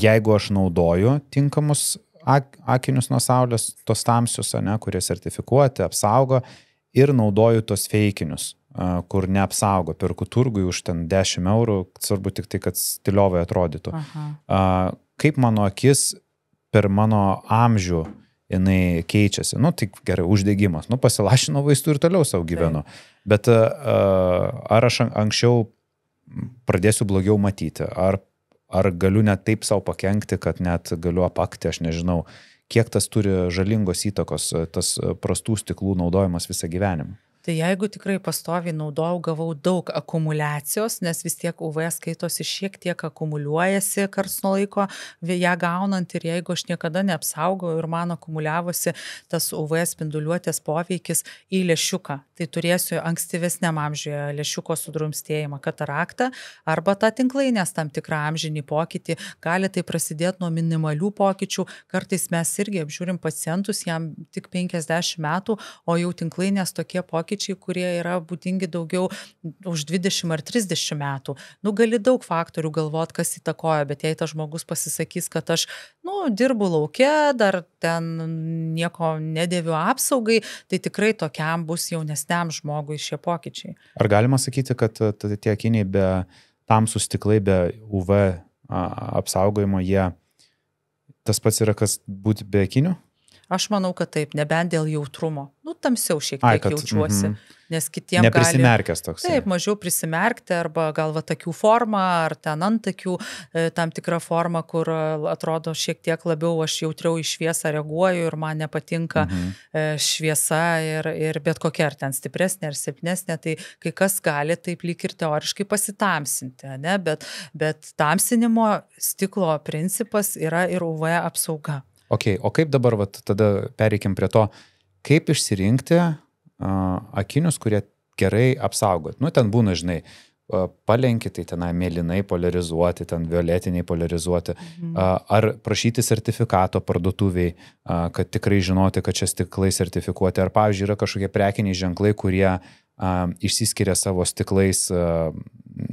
jeigu aš naudoju tinkamus akinius nuo saulės, tos tamsius, ne, kurie sertifikuoti, apsaugo, ir naudoju tos feikinius, kur neapsaugo, perku turgui už ten 10 eurų, svarbu tik tai, kad stiliovai atrodytų. Kaip mano akis per mano amžių jinai keičiasi? Nu, tik gerai, uždegimas. Nu, pasilašino vaistų ir toliau savo gyvenu. Bet ar aš anksčiau pradėsiu blogiau matyti, ar galiu net taip savo pakenkti, kad net galiu apakti, aš nežinau, kiek tas turi žalingos įtakos, tas prastų stiklų naudojimas visą gyvenimą? Tai jeigu tikrai pastoviai naudojau, gavau daug akumuliacijos, nes vis tiek UV skaitosi šiek tiek akumuliuojasi karts nuo laiko, ją gaunant, ir jeigu aš niekada neapsaugau ir man akumuliavosi tas UV spinduliuotės poveikis į lęšiuką, tai turėsiu ankstyvesniam amžiuje lęšiuko sudrumstėjimą, kataraktą arba tą tinklainės tam tikrą amžinį pokytį. Gali tai prasidėti nuo minimalių pokyčių, kartais mes irgi apžiūrim pacientus, jam tik 50 metų, o jau tinklainės tokie pokyčiai, kurie yra būdingi daugiau už 20 ar 30 metų. Nu, gali daug faktorių galvot, kas įtakoja, bet jei tas žmogus pasisakys, kad aš, nu, dirbu lauke, dar ten nieko nedėviu apsaugai, tai tikrai tokiam bus jaunesniam žmogui šie pokyčiai. Ar galima sakyti, kad tie akiniai be tamsų stiklai, be UV apsaugojimo, jie tas pats yra, kas būti be akinių? Aš manau, kad taip, nebent dėl jautrumo. Nu, tamsiau šiek tiek jaučiuosi, nes kitiem gali... Neprisimerkęs toks. Taip, mažiau prisimerkti, arba gal va takių formą, ar ten antakių, tam tikrą formą, kur atrodo šiek tiek labiau aš jautriau į šviesą reaguoju ir man nepatinka šviesa ir bet kokia, ar ten stipresnė, ar silpnesnė, tai kai kas gali taip lyg ir teoriškai pasitamsinti, ne? Bet tamsinimo stiklo principas yra ir UV apsauga. Okay, o kaip dabar, vat, tada pereikim prie to, kaip išsirinkti akinius, kurie gerai apsaugot. Nu, ten būna, žinai, palenki, tai tenai mėlynai polarizuoti, ten violetiniai polarizuoti. Ar prašyti sertifikato parduotuviai, kad tikrai žinoti, kad čia stiklai sertifikuoti. Ar, pavyzdžiui, yra kažkokie prekiniai ženklai, kurie išsiskiria savo stiklais,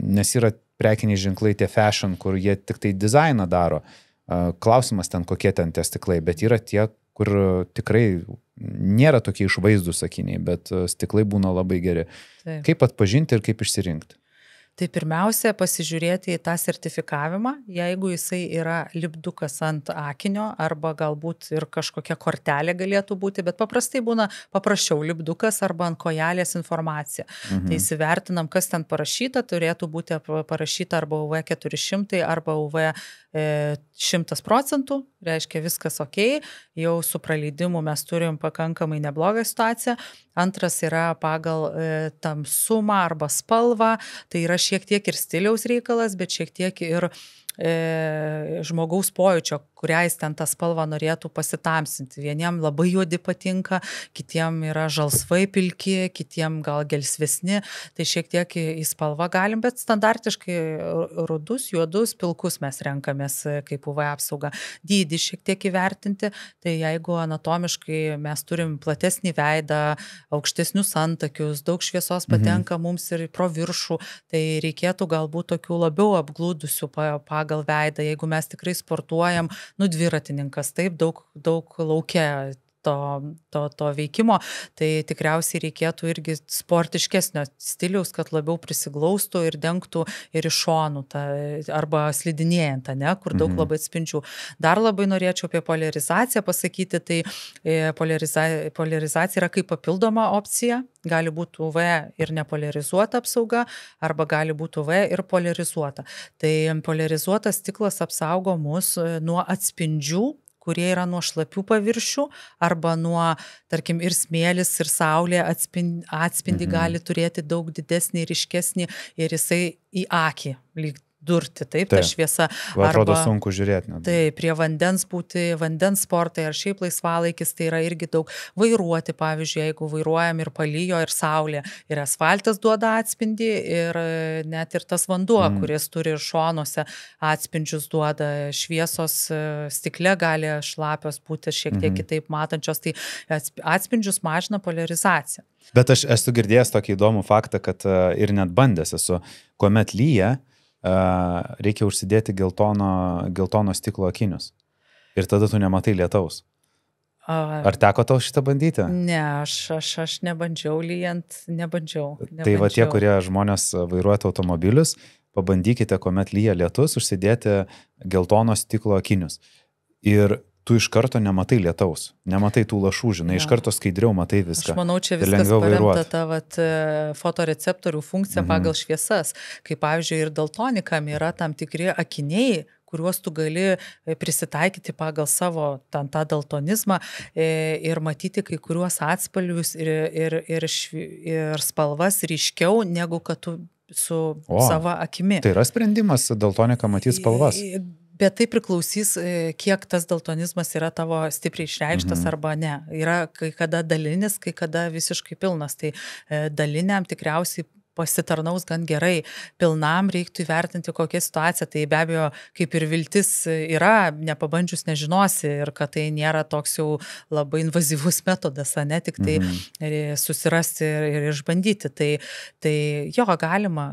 nes yra prekiniai ženklai tie fashion, kur jie tik tai dizainą daro. Klausimas ten, kokie ten tie stiklai, bet yra tie, kur tikrai nėra tokie išvaizdūs akiniai, bet stiklai būna labai geri. Taip. Kaip atpažinti ir kaip išsirinkti? Tai pirmiausia, pasižiūrėti į tą sertifikavimą, jeigu jisai yra lipdukas ant akinio, arba galbūt ir kažkokia kortelė galėtų būti, bet paprastai būna paprasčiau lipdukas arba ant kojelės informacija. Tai įsivertinam, kas ten parašyta, turėtų būti parašyta arba UV 400, arba UV 100%, reiškia viskas ok, jau su praleidimu mes turim pakankamai neblogą situaciją. Antras yra pagal tamsumą arba spalvą, tai yra šiek tiek ir stiliaus reikalas, bet šiek tiek ir žmogaus pojūčio, kuriais ten tą spalvą norėtų pasitamsinti. Vieniem labai juodi patinka, kitiem yra žalsvai pilki, kitiem gal gelsvesni, tai šiek tiek į spalvą galim, bet standartiškai rudus, juodus, pilkus mes renkamės kaip UV apsauga. Dydį šiek tiek įvertinti, tai jeigu anatomiškai mes turim platesnį veidą, aukštesnius antakius, daug šviesos patenka mums ir pro viršų, tai reikėtų galbūt tokių labiau apglūdusių pagal veidą, jeigu mes tikrai sportuojam, nu, dviratininkas, taip, daug laukia to veikimo, tai tikriausiai reikėtų irgi sportiškesnio stiliaus, kad labiau prisiglaustų ir dengtų ir iš šonų, arba slidinėjant, ne, kur daug labai atspindžių. Dar labai norėčiau apie polarizaciją pasakyti, tai polarizacija yra kaip papildoma opcija. Gali būti UV ir nepolarizuota apsauga, arba gali būti UV ir polarizuota. Tai polarizuotas stiklas apsaugo mus nuo atspindžių, kurie yra nuo šlapių paviršių, arba nuo, tarkim, ir smėlis, ir saulė atspindį gali turėti daug didesnį, ryškesnį, ir jisai į akį lyg durti, taip, ta šviesa. Va, atrodo, arba, sunku žiūrėti. Net. Taip, prie vandens būti, vandens sportai ar šiaip laisvalaikis, tai yra irgi daug vairuoti, pavyzdžiui, jeigu vairuojam ir palijo, ir saulė, ir asfaltas duoda atspindį, ir net ir tas vanduo, kuris turi šonuose atspindžius duoda, šviesos stikle gali šlapios būti šiek tiek kitaip matančios, tai atspindžius mažina polarizaciją. Bet aš esu girdėjęs tokį įdomų faktą, kad ir net bandęs esu, kuomet lyja, reikia užsidėti geltono stiklo akinius. Ir tada tu nematai lietaus. Ar teko tau šitą bandyti? Ne, aš nebandžiau lyjant, nebandžiau. Tai va tie, kurie žmonės vairuoja automobilius, pabandykite, kuomet lyja lietus, užsidėti geltono stiklo akinius. Ir tu iš karto nematai lietaus, nematai tų lašų, žinai, iš karto skaidriau matai viską. Aš manau, čia viskas paremta ta vat, fotoreceptorių funkcija pagal šviesas, kaip pavyzdžiui ir daltonikam yra tam tikri akiniai, kuriuos tu gali prisitaikyti pagal savo tą daltonizmą ir matyti kai kuriuos atspalvius ir spalvas ryškiau, negu kad tu su savo akimi. Tai yra sprendimas daltoniką matyti spalvas. Bet tai priklausys, kiek tas daltonizmas yra tavo stipriai išreikštas arba ne. Yra kai kada dalinis, kai kada visiškai pilnas. Tai daliniam tikriausiai pasitarnaus gan gerai. Pilnam reiktų įvertinti, kokia situacija. Tai be abejo, kaip ir viltis yra, nepabandžius nežinosi ir kad tai nėra toks jau labai invazyvus metodas, ne tik tai susirasti ir išbandyti. Tai jo, galima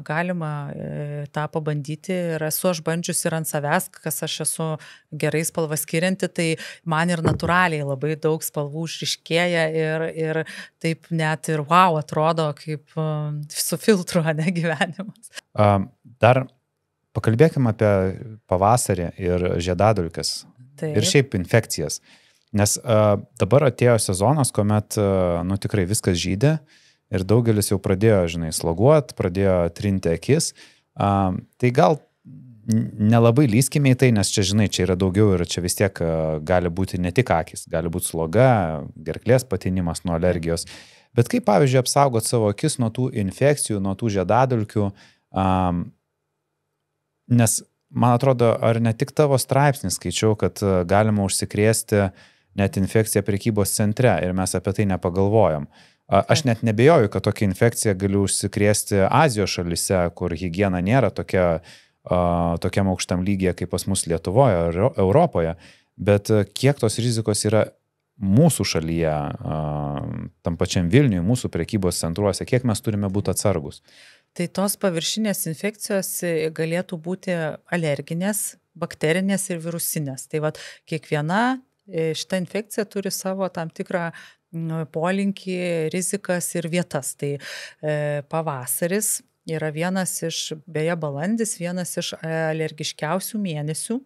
tą pabandyti ir esu aš bandžius ir ant savęs, kas aš esu gerai spalvą skirianti, tai man ir natūraliai labai daug spalvų išryškėja ir taip net ir wow, atrodo kaip su filtru, ne, gyvenimas. Dar pakalbėkime apie pavasarį ir žiedadulkes. Taip. Ir šiaip infekcijas. Nes dabar atėjo sezonas, kuomet nu, tikrai viskas žydė ir daugelis jau pradėjo, žinai, sloguot, pradėjo trinti akis. Tai gal nelabai lyskime į tai, nes čia, žinai, čia yra daugiau ir čia vis tiek gali būti ne tik akis, gali būti sloga, gerklės patinimas nuo alergijos. Bet kaip, pavyzdžiui, apsaugot savo akis nuo tų infekcijų, nuo tų žiedadulkių, nes, man atrodo, ar ne tik tavo straipsnį skaičiau, kad galima užsikrėsti net infekciją prekybos centre ir mes apie tai nepagalvojom. Aš net nebejoju, kad tokia infekcija gali užsikrėsti Azijos šalyse, kur higiena nėra tokiam aukštam lygyje kaip pas mus Lietuvoje ar Europoje, bet kiek tos rizikos yra mūsų šalyje, tam pačiam Vilniui, mūsų prekybos centruose, kiek mes turime būti atsargus? Tai tos paviršinės infekcijos galėtų būti alerginės, bakterinės ir virusinės. Tai vat, kiekviena šita infekcija turi savo tam tikrą polinkį, rizikas ir vietas. Tai pavasaris yra vienas iš, beje, balandis, vienas iš alergiškiausių mėnesių.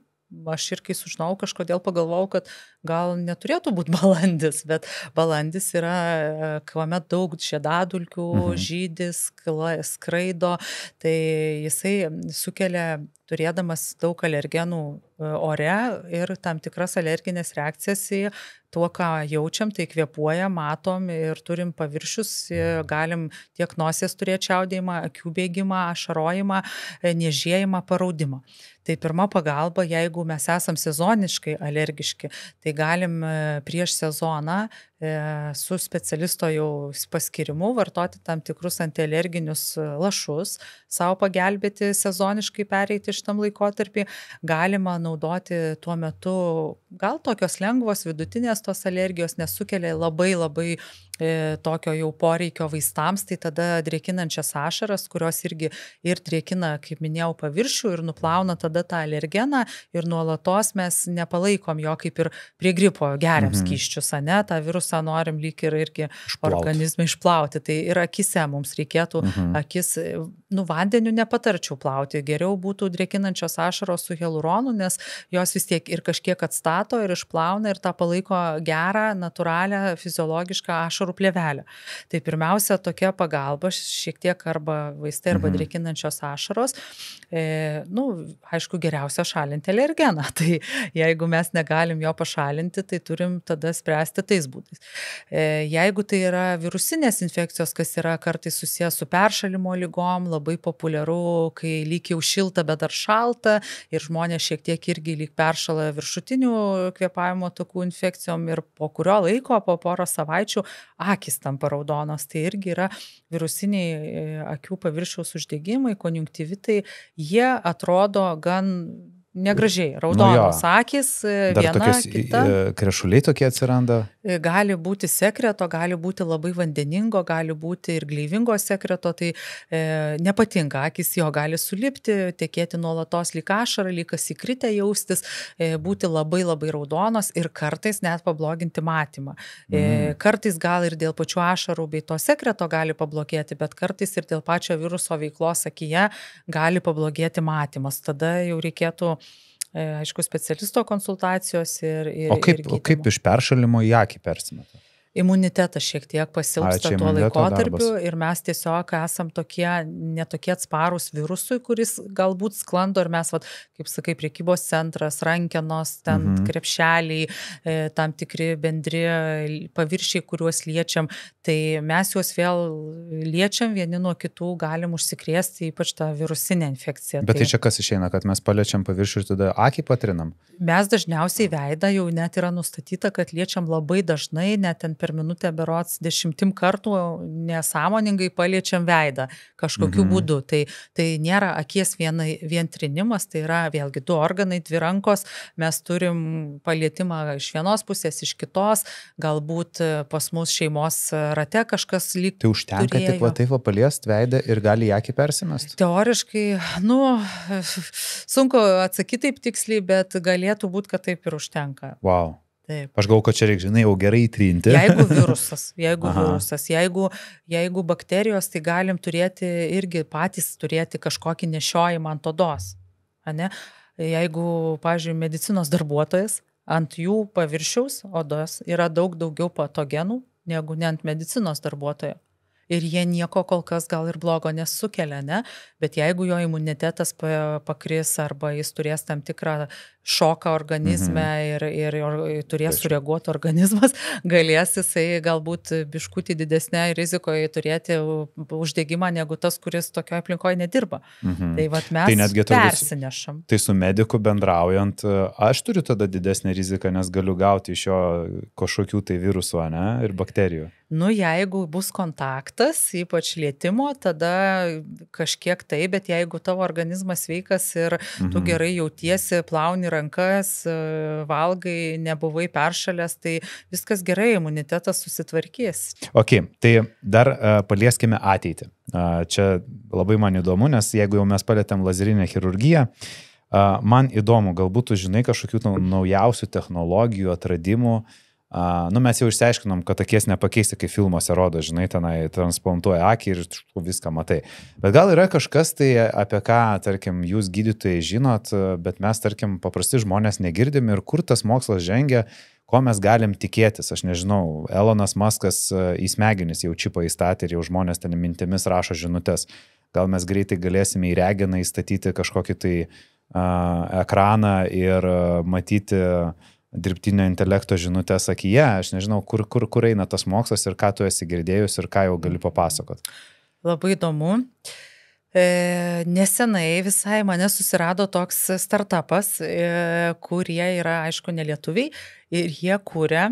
Aš ir kai sužinau, kažkodėl pagalvojau, kad gal neturėtų būti balandis, bet balandis yra, kuomet daug žiedadulkių, žydis, skraido, tai jisai sukelia, turėdamas daug alergenų ore ir tam tikras alerginės reakcijas į tuo, ką jaučiam, tai kvėpuoja, matom ir turim paviršius, galim tiek nosies turėti čiaudėjimą, akių bėgimą, ašarojimą, niežėjimą, paraudimą. Tai pirma pagalba, jeigu mes esam sezoniškai alergiški, tai galim prieš sezoną su specialisto jau paskirimu vartoti tam tikrus antialerginius lašus, savo pagelbėti sezoniškai pereiti šitam laikotarpį. Galima naudoti tuo metu gal tokios lengvos vidutinės tos alergijos, nesukelia labai labai tokio jau poreikio vaistams, tai tada drėkinančias ašaras, kurios irgi ir drėkina, kaip minėjau, paviršių ir nuplauna tada tą alergeną ir nuolatos mes nepalaikom jo kaip ir prie gripo geriam skysčius, ne, tą virusą norim lyg ir irgi organizmą išplauti, tai ir akise mums reikėtų akis, nu, vandeniu nepatarčiau plauti, geriau būtų drėkinančios ašaros su hialuronu, nes jos vis tiek ir kažkiek atstato ir išplauna ir tą palaiko gerą, natūralią, fiziologišką ašarą plėvelę. Tai pirmiausia, tokia pagalba, šiek tiek arba vaistai, arba drėkinančios ašaros, aišku, geriausia šalinti alergeną. Tai jeigu mes negalim jo pašalinti, tai turim tada spręsti tais būdais. Jeigu tai yra virusinės infekcijos, kas yra kartais susijęs su peršalimo lygom, labai populiaru, kai lyg jau šilta, bet dar šalta ir žmonės šiek tiek irgi lyg peršala viršutinių kvėpavimo takų infekcijom ir po kurio laiko, po poro savaičių, akis tampa raudonos, tai irgi yra virusiniai akių paviršiaus uždegimai, konjunktyvitai, jie atrodo gan negražiai. Raudonos akis, viena, kita. Krešuliai tokie atsiranda? Gali būti sekreto, gali būti labai vandeningo, gali būti ir gleivingo sekreto, tai nepatinka akis, jo gali sulipti, tekėti nuolatos lyg ašarą, lyg įkritę jaustis, būti labai labai raudonos ir kartais net pabloginti matymą. Kartais gal ir dėl pačių ašarų bei to sekreto gali pablogėti, bet kartais ir dėl pačio viruso veiklos akyje gali pablogėti matymas. Tada jau reikėtų, aišku, specialisto konsultacijos ir gydymo. O kaip iš peršalimo į akį persimeta? Imunitetas šiek tiek pasilpsta tuo laikotarpiu ir mes tiesiog esam netokie atsparūs virusui, kuris galbūt sklando ir mes, kaip sakai, prekybos centras, rankenos, ten krepšeliai, tam tikri bendri paviršiai, kuriuos liečiam, tai mes juos vėl liečiam, vieni nuo kitų galim užsikrėsti, ypač tą virusinę infekciją. Bet tai čia kas išeina, kad mes paliečiam paviršių ir tada akį patrinam? Mes dažniausiai veidą jau net yra nustatyta, kad liečiam labai dažnai, net ten per minutę berods 10 kartų nesąmoningai paliečiam veidą kažkokiu būdu. Tai nėra akies vien trinimas, tai yra vėlgi 2 organai, 2 rankos, mes turim palietimą iš vienos pusės, iš kitos, galbūt pas mus šeimos rate kažkas lyg turėjo. Tai užtenka tik va taip paliest veidą ir gali į akį persimesti? Teoriškai, nu, sunku atsakyti taip tiksliai, bet galėtų būti, kad taip ir užtenka. Wow. Taip. Aš galvoju, kad čia reikia, žinai, jau gerai įtrinti. Jeigu bakterijos, tai galim turėti irgi patys turėti kažkokį nešiojimą ant odos. Jeigu, pavyzdžiui, medicinos darbuotojas ant jų paviršiaus odos yra daug daugiau patogenų negu ne ant medicinos darbuotojo. Ir jie nieko kol kas gal ir blogo nesukelia, ne? Bet jeigu jo imunitetas pakris arba jis turės tam tikrą šoką organizme ir turės sureaguoti organizmas, galės jisai galbūt biškutį didesnę rizikoje turėti uždegimą negu tas, kuris tokioje aplinkoje nedirba. Tai vat mes persinešam. Tai su mediku bendraujant, aš turiu tada didesnę riziką, nes galiu gauti iš jo kažkokių tai virusų, ne? Ir bakterijų. Nu, jeigu bus kontaktas, ypač lietimo, tada kažkiek tai, bet jeigu tavo organizmas sveikas ir tu gerai jautiesi, plauni rankas, valgai, nebuvai peršalęs, tai viskas gerai, imunitetas susitvarkys. Ok, tai dar palieskime ateitį. Čia labai man įdomu, nes jeigu jau mes palietėm lazerinę chirurgiją, man įdomu, galbūt tu žinai kažkokių naujausių technologijų, atradimų. Nu, mes jau išsiaiškinom, kad akies nepakeisti, kai filmuose rodo, žinai, tenai transplantuoja akį ir viską matai. Bet gal yra kažkas tai, apie ką, tarkim, jūs gydytojai žinot, bet mes, tarkim, paprasti žmonės negirdim ir kur tas mokslas žengia, ko mes galim tikėtis. Aš nežinau, Elonas Maskas į smegenis jau čipą įstatė ir jau žmonės ten mintimis rašo žinutės. Gal mes greitai galėsime į regeną įstatyti kažkokį tai ekraną ir matyti dirbtinio intelekto žinutės sakyje, aš nežinau, kur eina tas mokslas ir ką tu esi girdėjus ir ką jau gali papasakot. Labai įdomu. Nesenai visai mane susirado toks startupas, kurie yra, aišku, nelietuviai, ir jie kūrė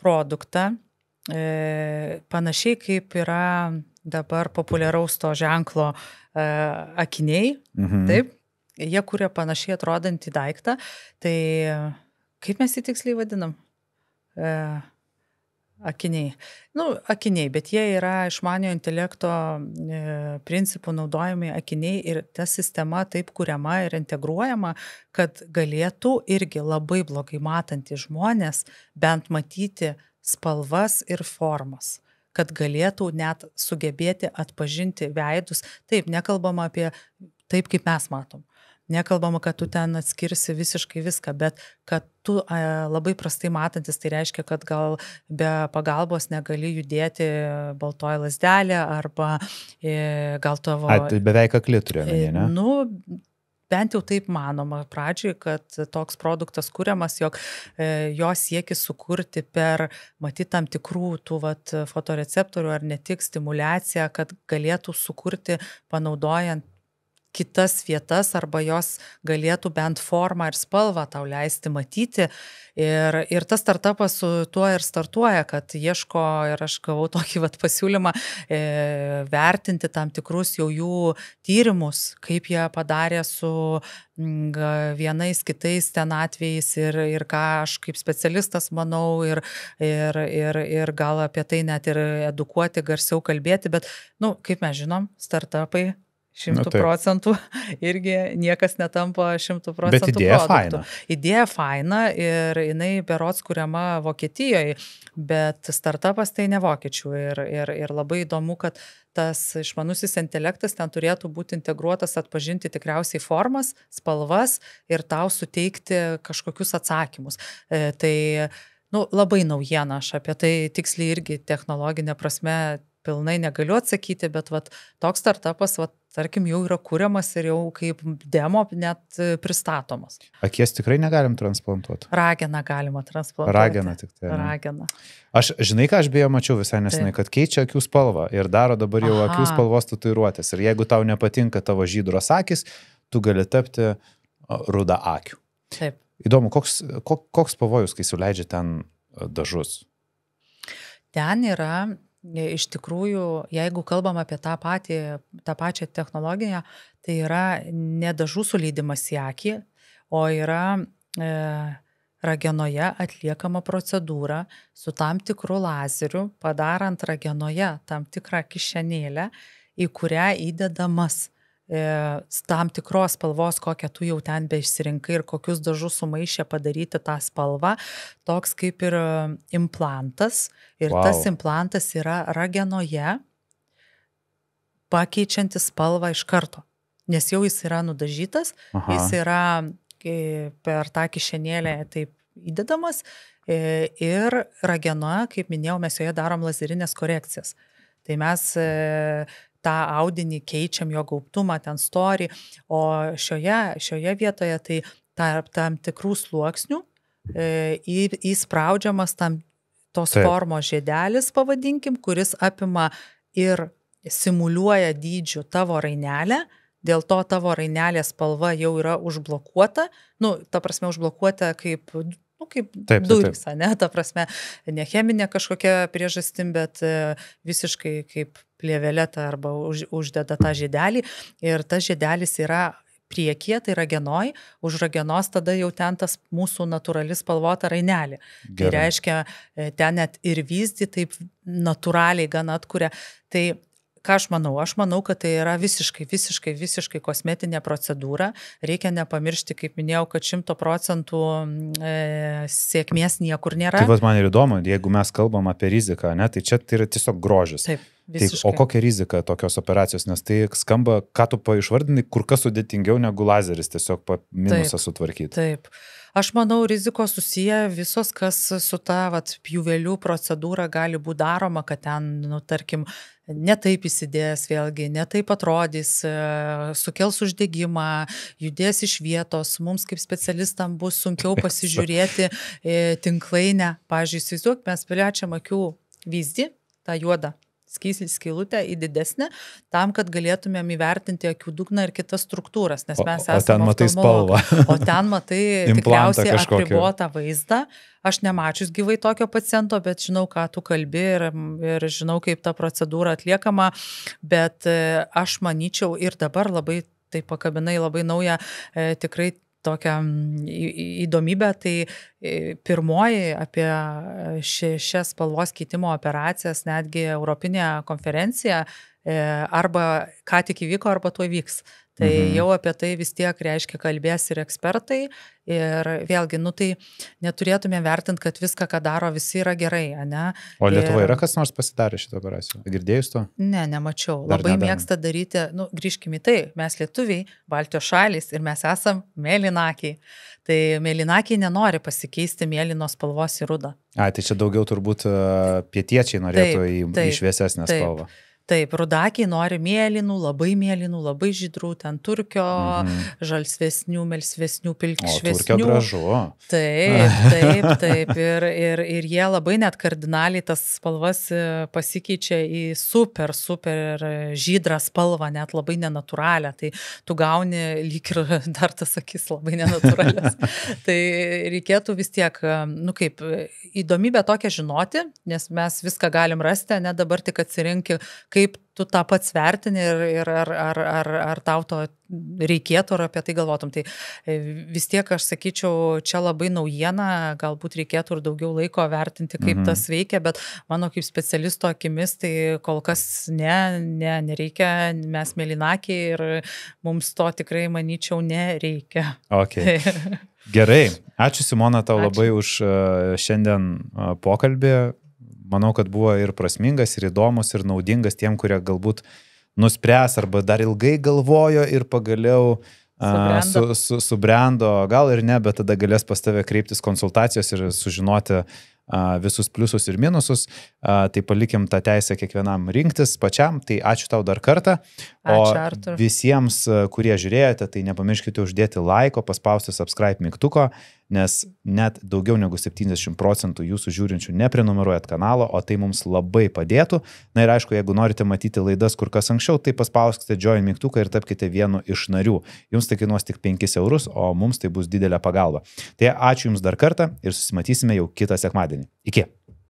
produktą panašiai kaip yra dabar populiaraus to ženklo akiniai. Taip, jie kūrė panašiai atrodantį daiktą. Tai kaip mes jį tiksliai vadinam? Akiniai. Nu, akiniai, bet jie yra išmaniojo intelekto principų naudojami akiniai ir ta sistema taip kuriama ir integruojama, kad galėtų irgi labai blogai matantys žmonės bent matyti spalvas ir formas, kad galėtų net sugebėti atpažinti veidus. Taip, nekalbama apie taip, kaip mes matom. Nekalbama, kad tu ten atskirsi visiškai viską, bet kad tu labai prastai matantis, tai reiškia, kad gal be pagalbos negali judėti baltoji lazdelė arba gal tavo... Tai beveik akli turiuomenį, ne? Nu, bent jau taip manoma pradžiai, kad toks produktas kuriamas, jog jo siekis sukurti per matyti tam tikrų tų fotoreceptorių ar ne tik stimulaciją, kad galėtų sukurti panaudojant kitas vietas arba jos galėtų bent formą ir spalvą tau leisti matyti. Ir tas startupas su tuo ir startuoja, kad ieško, ir aš gavau tokį pasiūlymą, vertinti tam tikrus jau jų tyrimus, kaip jie padarė su vienais kitais ten atvejais ir ką aš kaip specialistas manau ir gal apie tai net ir edukuoti, garsiau kalbėti, bet, nu, kaip mes žinom, startupai 100% irgi niekas netampa 100% produktų. Bet idėja faina. Idėja faina ir jinai berods kuriama Vokietijoje, bet startupas tai ne vokiečių. Ir labai įdomu, kad tas išmanusis intelektas ten turėtų būti integruotas, atpažinti tikriausiai formas, spalvas ir tau suteikti kažkokius atsakymus. Tai, nu, labai naujiena, aš apie tai tiksliai irgi technologinė prasme pilnai negaliu atsakyti, bet vat, toks startupas, vat, tarkim, jau yra kuriamas ir jau kaip demo net pristatomas. Akies tikrai negalim transplantuoti? Rageną galima transplantuoti. Rageną tik tai. Rageną. Aš, žinai, ką aš beje mačiau visai nesenai, kad keičia akių spalvą ir daro dabar jau akių spalvos tatuiruotės. Ir jeigu tau nepatinka tavo žydros akis, tu gali tapti ruda akių. Taip. Įdomu, koks pavojus, kai suleidžia ten dažus? Ten yra... Iš tikrųjų, jeigu kalbam apie tą pačią technologiją, tai yra ne dažų suleidimas į akį, o yra ragenoje atliekama procedūra su tam tikru lazeriu, padarant ragenoje tam tikrą kišenėlę, į kurią įdedamas tam tikros spalvos, kokią tu jau ten beišsirinkai ir kokius dažus sumaišė padaryti tą spalvą, toks kaip ir implantas. Ir tas implantas yra ragenoje pakeičiantis spalvą iš karto. Nes jau jis yra nudažytas, jis yra per tą kišenėlę taip įdedamas ir ragenoje, kaip minėjau, mes joje darom lazerinės korekcijas. Tai mes tą audinį keičiam, jo gaubtumą, ten storį, o šioje vietoje tai tarp tam tikrų sluoksnių įspraudžiamas tam tos formos žiedelis, pavadinkim, kuris apima ir simuliuoja dydžių tavo rainelę, dėl to tavo rainelės spalva jau yra užblokuota, nu, ta prasme, užblokuota kaip, nu, kaip durys, ne, ta prasme, ne cheminė kažkokia priežastim, bet visiškai kaip plėveleta arba uždeda tą žiedelį ir tas žiedelis yra priekyje, tai ragenoj, už ragenos tada jau ten tas mūsų natūrali spalvota rainelė. Tai reiškia, ten net ir vyzdį taip natūraliai gana atkuria. Tai ką aš manau, kad tai yra visiškai kosmetinė procedūra. Reikia nepamiršti, kaip minėjau, kad 100% sėkmės niekur nėra. Taip, man ir įdomu, jeigu mes kalbam apie riziką, ne, tai čia tai yra tiesiog grožis. Taip. Taip, o kokia rizika tokios operacijos, nes tai skamba, ką tu išvardinai, kur kas sudėtingiau negu lazeris tiesiog minusą sutvarkyti. Taip, aš manau, rizikos susiję visos, kas su ta vat, pjuvelių procedūra gali būti daroma, kad ten, nu, tarkim, netaip įsidės vėlgi, netaip atrodys, sukels uždegimą, judės iš vietos, mums kaip specialistam bus sunkiau pasižiūrėti tinklainę. Pavyzdžiui, įsivaizduok, mes plečiam akių vyzdį, tą juodą skylutę į didesnę, tam, kad galėtumėm įvertinti akių dugną ir kitas struktūras, nes mes esame ten matai spalvą. O ten matai tikriausiai apribotą vaizdą. Aš nemačius gyvai tokio paciento, bet žinau, ką tu kalbi ir žinau, kaip ta procedūra atliekama, bet aš manyčiau ir dabar labai, tai pakabinai labai naują, tikrai tokią įdomybę, tai pirmoji apie šias spalvos keitimo operacijas netgi Europinė konferencija arba ką tik įvyko, arba tuo vyks. Tai jau apie tai vis tiek reiškia kalbės ir ekspertai ir vėlgi, nu tai neturėtume vertinti, kad viską, ką daro, visi yra gerai, ne? O Lietuvoje yra kas nors pasidarė šitą operaciją? Girdėjus to? Ne, nemačiau. Labai mėgsta daryti, nu grįžkime į tai, mes lietuviai, Baltijos šalys ir mes esam mėlynakiai. Tai mėlynakiai nenori pasikeisti mėlynos spalvos į rudą. A, tai čia daugiau turbūt pietiečiai norėtų į šviesesnę spalvą. Taip, rudakiai nori mėlynų, labai žydrų, ten turkio, žalsvesnių, melsvesnių, pilkšvesnių. O, turkio gražu. Taip. Ir jie labai net kardinaliai tas spalvas pasikeičia į super žydrą spalvą, net labai nenatūralią. Tai tu gauni lyg ir dar tas akis labai nenatūralias. Tai reikėtų vis tiek, nu kaip, įdomybę tokią žinoti, nes mes viską galim rasti, ne dabar tik atsirinki, kaip tu tą pats vertini ir ar tau to reikėtų, ar apie tai galvotum. Tai vis tiek, aš sakyčiau, čia labai naujiena, galbūt reikėtų ir daugiau laiko vertinti, kaip tas veikia, bet mano kaip specialisto akimis, tai kol kas nereikia, mes mėlynakiai ir mums to tikrai, manyčiau, nereikia. Ok. Gerai. Ačiū, Simona, tau labai už šiandien pokalbį. Manau, kad buvo ir prasmingas, ir įdomus, ir naudingas tiem, kurie galbūt nuspręs arba dar ilgai galvojo ir pagaliau subrendo, gal ir ne, bet tada galės pas tave kreiptis konsultacijos ir sužinoti visus pliusus ir minusus. Tai palikim tą teisę kiekvienam rinktis pačiam. Tai ačiū tau dar kartą. O visiems, kurie žiūrėjote, tai nepamirškite uždėti laiko, paspausti subscribe mygtuko, nes net daugiau negu 70% jūsų žiūrinčių neprenumeruojat kanalo, o tai mums labai padėtų. Na ir aišku, jeigu norite matyti laidas kur kas anksčiau, tai paspauskite join mygtuką ir tapkite vienu iš narių. Jums tai kainuos tik 5 €, o mums tai bus didelė pagalba. Tai ačiū Jums dar kartą ir susimatysime jau kitą sekmadienį. Iki.